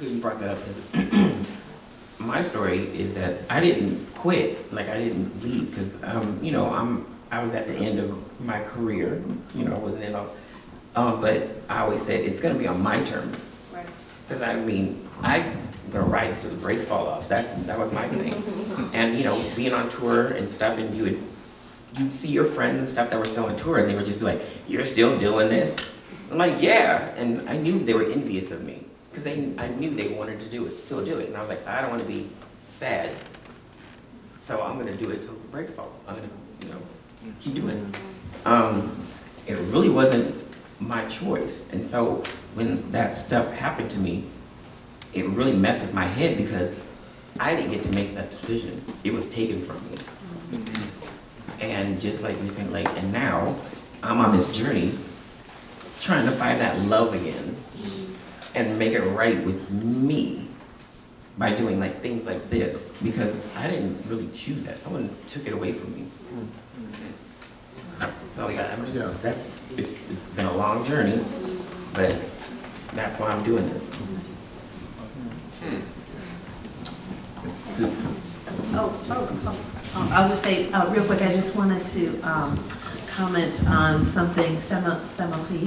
you brought that up. My story is that I didn't quit, like I didn't leave, because um, you know, I'm, I was at the end of my career, you know, I wasn't in love. Um, but I always said, it's gonna be on my terms. Right. Because I mean, I go right so the brakes fall off. That's, that was my thing. And you know, being on tour and stuff, and you would you'd see your friends and stuff that were still on tour, and they would just be like, you're still doing this? I'm like, yeah. And I knew they were envious of me, because they, I knew they wanted to do it, still do it. And I was like, I don't wanna be sad, so I'm gonna do it till the brakes fall off. I'm gonna, you know, keep doing it. Um, it really wasn't my choice. And so when that stuff happened to me, it really messed with my head because I didn't get to make that decision. It was taken from me. Mm-hmm. And just like you said, like, and now I'm on this journey trying to find that love again and make it right with me by doing like things like this, because I didn't really choose that. Someone took it away from me. Mm-hmm. So yeah, I'm just, yeah. that's, it's, it's been a long journey, but that's why I'm doing this. Oh, oh, oh, oh I'll just say uh, real quick, I just wanted to um, comment on something Samory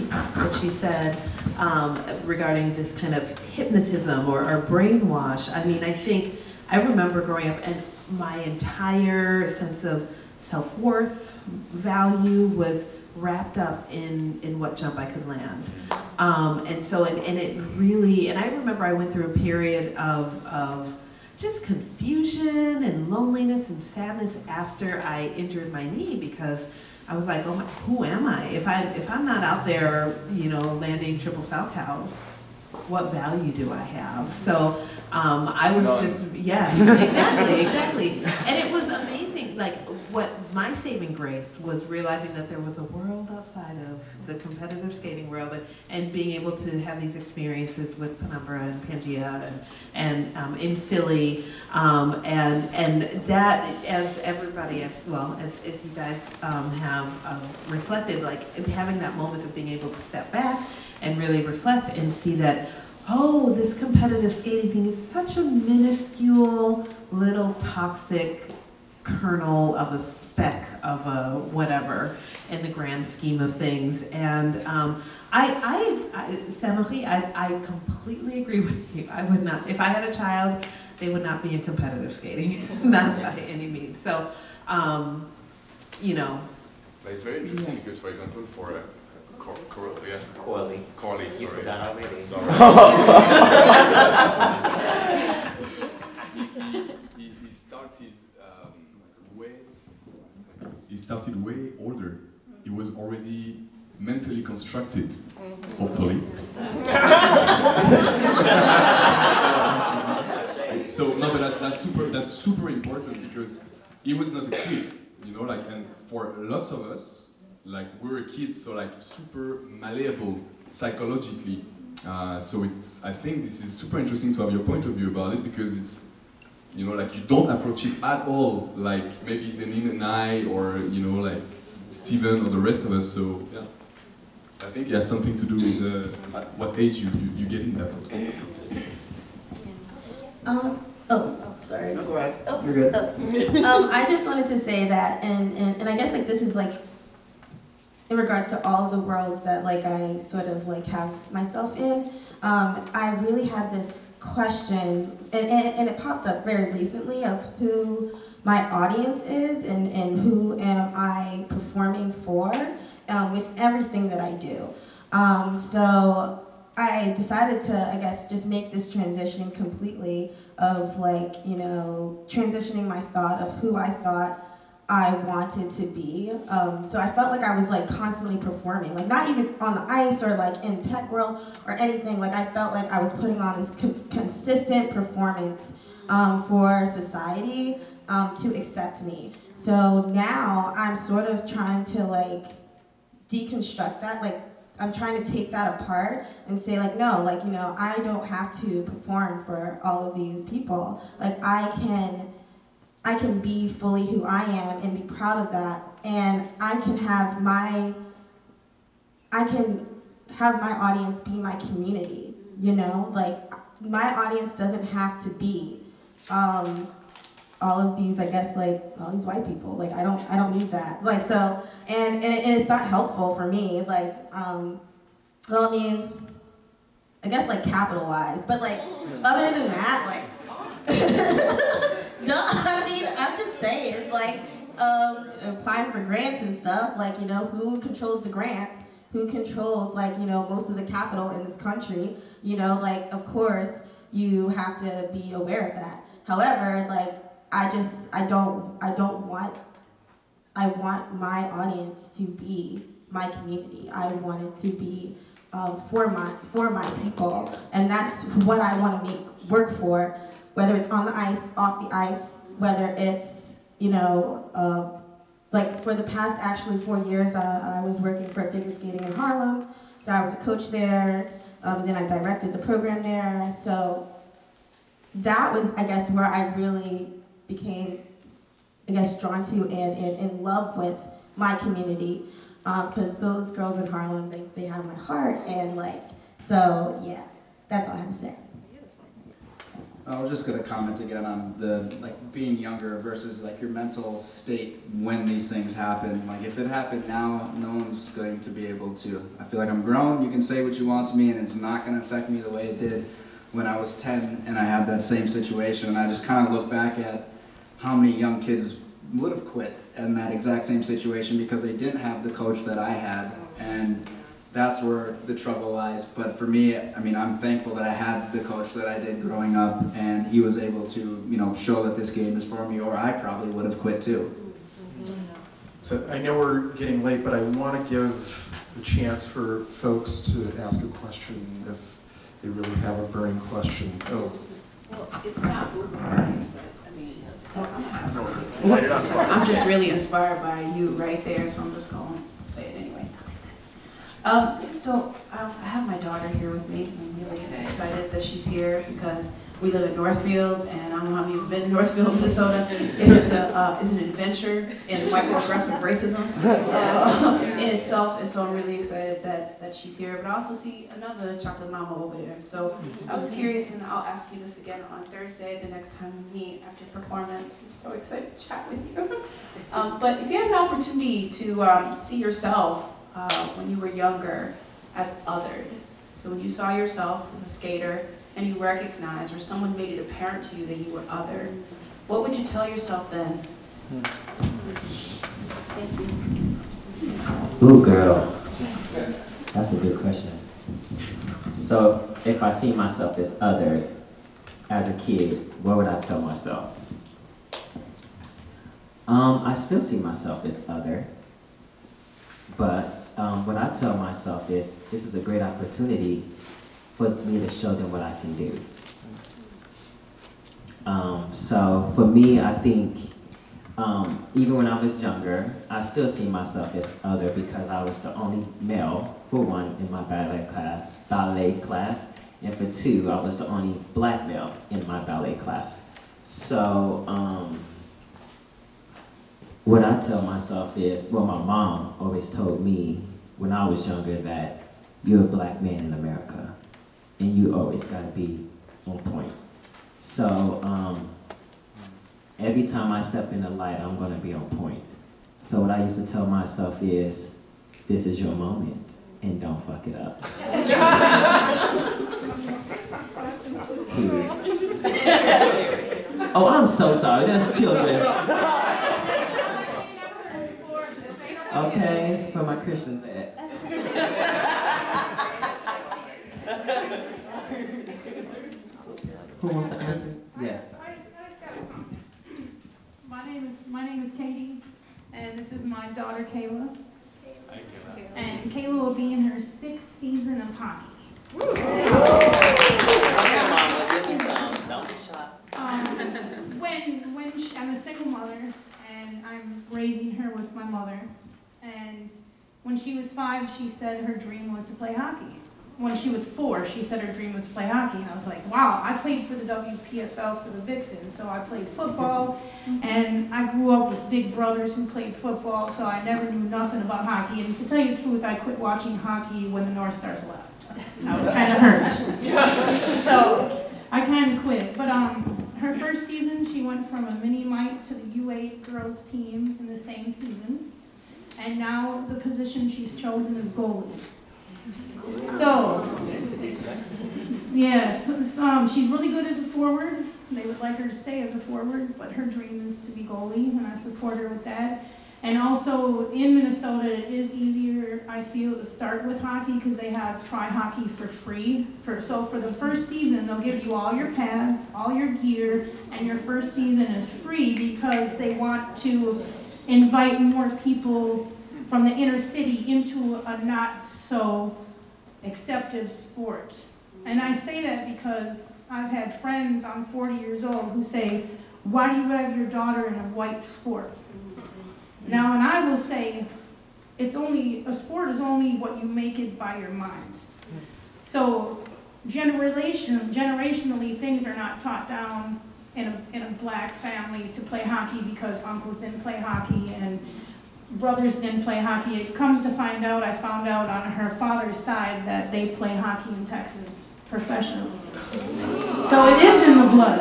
that she said um, regarding this kind of hypnotism or, or brainwash. I mean, I think I remember growing up and my entire sense of self-worth, value was wrapped up in, in what jump I could land. Um, and so, and, and it really, and I remember I went through a period of, of just confusion and loneliness and sadness after I injured my knee, because I was like, oh my, who am I? If, I, if I'm not out there, you know, landing triple sow cows, what value do I have? So um, I was None. just, yes, exactly, exactly. And it was amazing, like, what my saving grace was realizing that there was a world outside of the competitive skating world, and, and being able to have these experiences with Penumbra and Pangea and, and um, in Philly, um, and and that, as everybody, as, well, as, as you guys um, have um, reflected, like having that moment of being able to step back and really reflect and see that, oh, this competitive skating thing is such a minuscule, little toxic kernel of a speck of a whatever in the grand scheme of things. And um, I, I, I Samory, I, I completely agree with you. I would not, if I had a child, they would not be in competitive skating, not by any means. So, um, you know. But it's very interesting, yeah. Because, for example, for a Cor Cor yeah. Corley. Corley, sorry. sorry. he, he, he started He started way older. He was already mentally constructed, hopefully. So no, but that's, that's super. That's super important, because he was not a kid, you know. Like, and for lots of us, like, we were kids, so like super malleable psychologically. Uh, so it's. I think this is super interesting to have your point of view about it, because it's. You know, like, you don't approach it at all, like maybe Deneane and I, or, you know, like Steven or the rest of us. So, yeah, I think it has something to do with uh, at what age you, you, you get in that. Um, oh, sorry. No, go ahead. Oh, you're good. Oh. um, I just wanted to say that, and, and, and I guess, like, this is, like, in regards to all of the worlds that, like, I sort of, like, have myself in, um, I really had this question, and, and, and it popped up very recently, of who my audience is and, and who am I performing for uh, with everything that I do. Um, so I decided to, I guess, just make this transition completely of, like, you know, transitioning my thought of who I thought I wanted to be. Um, so I felt like I was, like, constantly performing, like, not even on the ice or, like, in tech world or anything. Like, I felt like I was putting on this con consistent performance um, for society um, to accept me. So now I'm sort of trying to, like, deconstruct that. Like, I'm trying to take that apart and say, like, no, like, you know, I don't have to perform for all of these people. Like, I can I can be fully who I am and be proud of that, and I can have my, I can have my audience be my community, you know? Like, my audience doesn't have to be um, all of these, I guess, like, all these white people. Like, I don't, I don't need that. Like, so, and, and it's not helpful for me. Like, um, well, I mean, I guess, like, capital-wise, but, like, other than that, like, no, I mean, I'm just saying, like, um, applying for grants and stuff, like, you know, who controls the grants? Who controls, like, you know, most of the capital in this country? You know, like, of course, you have to be aware of that. However, like, I just, I don't, I don't want, I want my audience to be my community. I want it to be uh, for my, for my people. And that's what I want to make work for. Whether it's on the ice, off the ice, whether it's, you know, uh, like, for the past actually four years, I, I was working for figure skating in Harlem, so I was a coach there, um, then I directed the program there, so that was, I guess, where I really became, I guess, drawn to and in love with my community, because um, those girls in Harlem, they, they have my heart, and, like, so, yeah, that's all I have to say. I was just going to comment again on the, like, being younger versus, like, your mental state when these things happen. Like, if it happened now, no one's going to be able to. I feel like I'm grown, you can say what you want to me, and it's not going to affect me the way it did when I was ten and I had that same situation. And I just kind of look back at how many young kids would have quit in that exact same situation because they didn't have the coach that I had. And that's where the trouble lies. But for me, I mean, I'm thankful that I had the coach that I did growing up, and he was able to, you know, show that this game is for me, or I probably would have quit too. So I know we're getting late, but I want to give a chance for folks to ask a question if they really have a burning question. Oh. Well, it's not burning, but I mean, I'm asking. I'm just really inspired by you right there, so I'm just going to say it anyway. Um, so um, I have my daughter here with me. I'm really excited that she's here because we live in Northfield, and I don't know how many have been to Northfield, Minnesota. It is a, uh, it's an adventure in white progressive racism uh, in itself, and so I'm really excited that, that she's here. But I also see another chocolate mama over there. So I was curious, and I'll ask you this again on Thursday, the next time we meet after performance. I'm so excited to chat with you. Um, but if you had an opportunity to um, see yourself Uh, when you were younger as othered. So when you saw yourself as a skater and you recognized, or someone made it apparent to you that you were othered, what would you tell yourself then? Thank you. Ooh, girl. That's a good question. So if I see myself as othered as a kid, what would I tell myself? Um, I still see myself as other. But um, what I tell myself is, this is a great opportunity for me to show them what I can do. Um, so for me, I think, um, even when I was younger, I still see myself as other because I was the only male, for one, in my ballet class, ballet class, and for two, I was the only black male in my ballet class. So, um, what I tell myself is, well, my mom always told me when I was younger that you're a black man in America, and you always gotta be on point. So um, every time I step in the light, I'm gonna be on point. So what I used to tell myself is, this is your moment, and don't fuck it up. Oh, I'm so sorry, that's children. Okay, where my Christians at? Who wants to answer? Yes. I, I my name is my name is Katie, and this is my daughter Kayla. Thank you. And Kayla will be in her sixth season of hockey. Woo! Okay, Mama, give me some. Don't be shy. Um, when when she, I'm a single mother. And I'm raising her with my mother. And when she was five, she said her dream was to play hockey. When she was four, she said her dream was to play hockey. And I was like, wow, I played for the W P F L for the Vixens, so I played football. And I grew up with big brothers who played football, so I never knew nothing about hockey. And to tell you the truth, I quit watching hockey when the North Stars left. I was kind of hurt. So I kind of quit. But um. her first season, she went from a mini-mite to the U eight girls team in the same season. And now the position she's chosen is goalie. So, yes, um, she's really good as a forward. They would like her to stay as a forward, but her dream is to be goalie, and I support her with that. And also, in Minnesota, it is easier, I feel, to start with hockey because they have Try Hockey for free. For, so for the first season, they'll give you all your pads, all your gear, and your first season is free because they want to invite more people from the inner city into a not-so-accepted sport. And I say that because I've had friends, I'm forty years old, who say, why do you have your daughter in a white sport? Now, and I will say, it's only, a sport is only what you make it by your mind. So, generation, generationally, things are not taught down in a, in a black family to play hockey because uncles didn't play hockey and brothers didn't play hockey. It comes to find out, I found out on her father's side that they play hockey in Texas. professionals. So it is in the blood.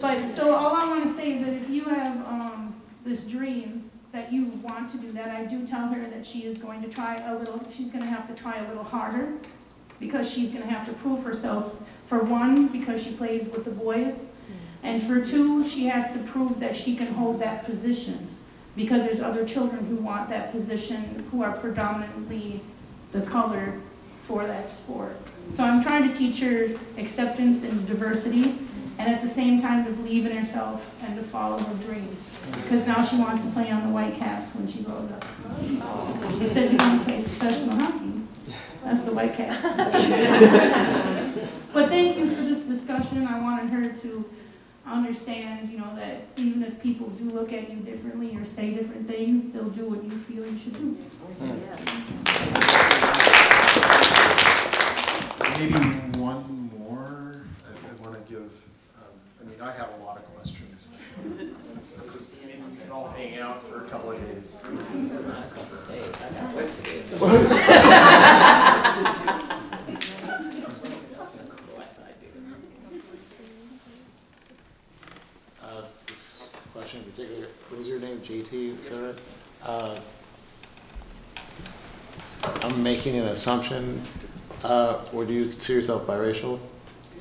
But so all I want to say is that if you have um, this dream that you want to do that, I do tell her that she is going to try a little, she's going to have to try a little harder, because she's going to have to prove herself, for one, because she plays with the boys, and for two, she has to prove that she can hold that position, because there's other children who want that position, who are predominantly the color for that sport. So I'm trying to teach her acceptance and diversity, and at the same time to believe in herself and to follow her dream. Because now she wants to play on the Whitecaps when she grows up. You said you want to play professional hockey. That's the Whitecaps. But thank you for this discussion. I wanted her to understand, you know, that even if people do look at you differently or say different things, still do what you feel you should do. Maybe one more. I, I want to give, um, I mean, I have a lot of questions. So just maybe we can all hang out for a couple of days. A couple of days. I got Wednesday. In particular, what was your name, J T, et cetera? Uh, I'm making an assumption. Uh, would you consider yourself biracial?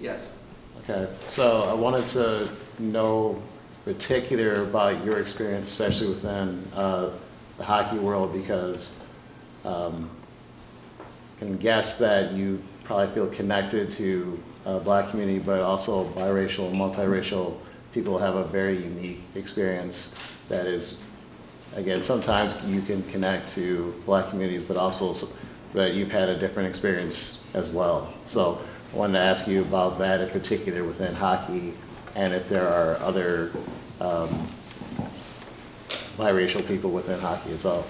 Yes. Okay, so I wanted to know particular about your experience, especially within uh, the hockey world, because um, I can guess that you probably feel connected to uh, black community, but also biracial, multiracial. People have a very unique experience that is, again, sometimes you can connect to black communities, but also that you've had a different experience as well. So I wanted to ask you about that in particular within hockey, and if there are other um, biracial people within hockey itself.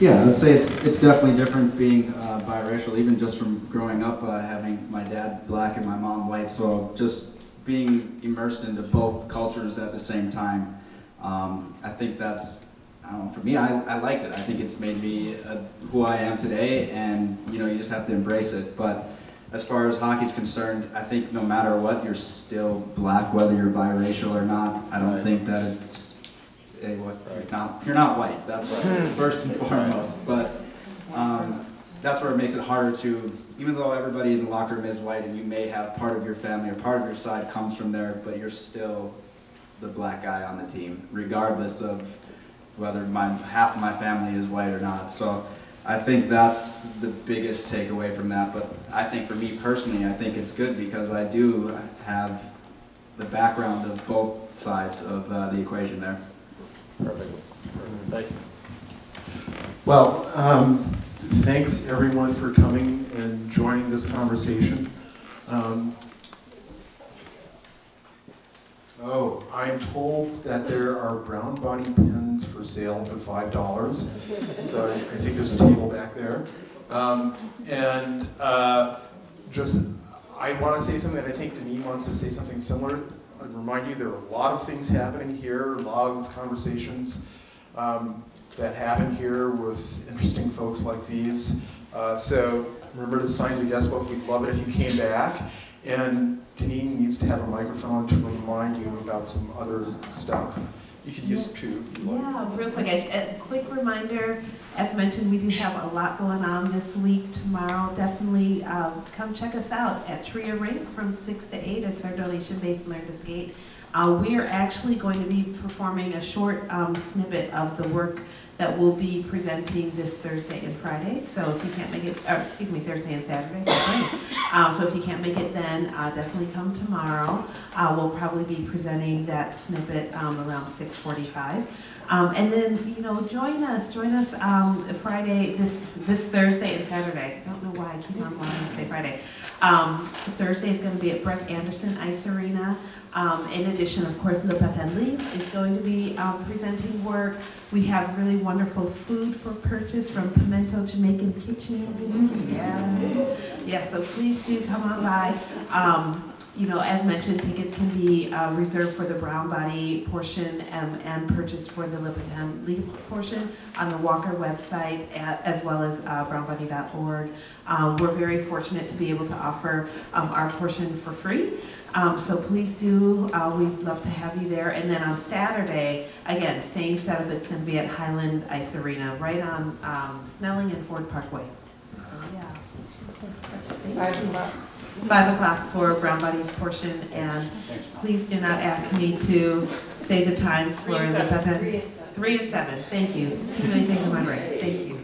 Yeah, I'd say it's, it's definitely different being uh, biracial, even just from growing up, uh, having my dad black and my mom white, so just being immersed into both cultures at the same time. Um, I think that's, I don't know, for me, I, I liked it. I think it's made me uh, who I am today, and you know, you just have to embrace it. But as far as hockey's concerned, I think no matter what, you're still black, whether you're biracial or not. I don't right. think that it's, hey, what, right. you're, not, you're not white, that's like first and foremost. But um, that's where it makes it harder to, even though everybody in the locker room is white and you may have part of your family or part of your side comes from there, but you're still the black guy on the team, regardless of whether my, half of my family is white or not. So I think that's the biggest takeaway from that. But I think for me personally, I think it's good because I do have the background of both sides of uh, the equation there. Perfect. Thank you. Well, um, thanks everyone for coming and joining this conversation. Um, oh, I'm told that there are Brownbody pens for sale for five dollars. So I, I think there's a table back there. Um, and uh, just, I want to say something, I think Deneane wants to say something similar. I remind you there are a lot of things happening here, a lot of conversations. Um, that happen here with interesting folks like these. Uh, so remember to sign the guest book. We'd love it if you came back. And Deneane needs to have a microphone to remind you about some other stuff. You could use two if you like. Yeah, real quick. A quick reminder, as mentioned, we do have a lot going on this week, tomorrow. Definitely um, come check us out at Tria Rink from six to eight. It's our donation-based Learn to Skate. Uh, we are actually going to be performing a short um, snippet of the work that we'll be presenting this Thursday and Friday. So if you can't make it, or excuse me, Thursday and Saturday. Um, so if you can't make it then, uh, definitely come tomorrow. Uh, we'll probably be presenting that snippet um, around six forty-five. Um, and then, you know, join us. Join us um, Friday, this this Thursday and Saturday. I don't know why I keep on wanting to say Friday. Um, Thursday is going to be at Brett Anderson Ice Arena. Um, in addition, of course, Le Patin Libre is going to be um, presenting work. We have really wonderful food for purchase from Pimento Jamaican Kitchen. Yeah, yeah. So please do come on by. Um, you know, as mentioned, tickets can be uh, reserved for the Brownbody portion and, and purchased for the Le Patin Libre portion on the Walker website, at, as well as uh, brownbody dot org. Um, we're very fortunate to be able to offer um, our portion for free. Um, so please do, uh, we'd love to have you there. And then on Saturday, again, same setup, it's going to be at Highland Ice Arena, right on um, Snelling and Ford Parkway. So, yeah. Five o'clock. Five o'clock for Brownbody's portion, and please do not ask me to say the times for the Three and seven. Three and seven, thank you. Too many things on my right, thank you.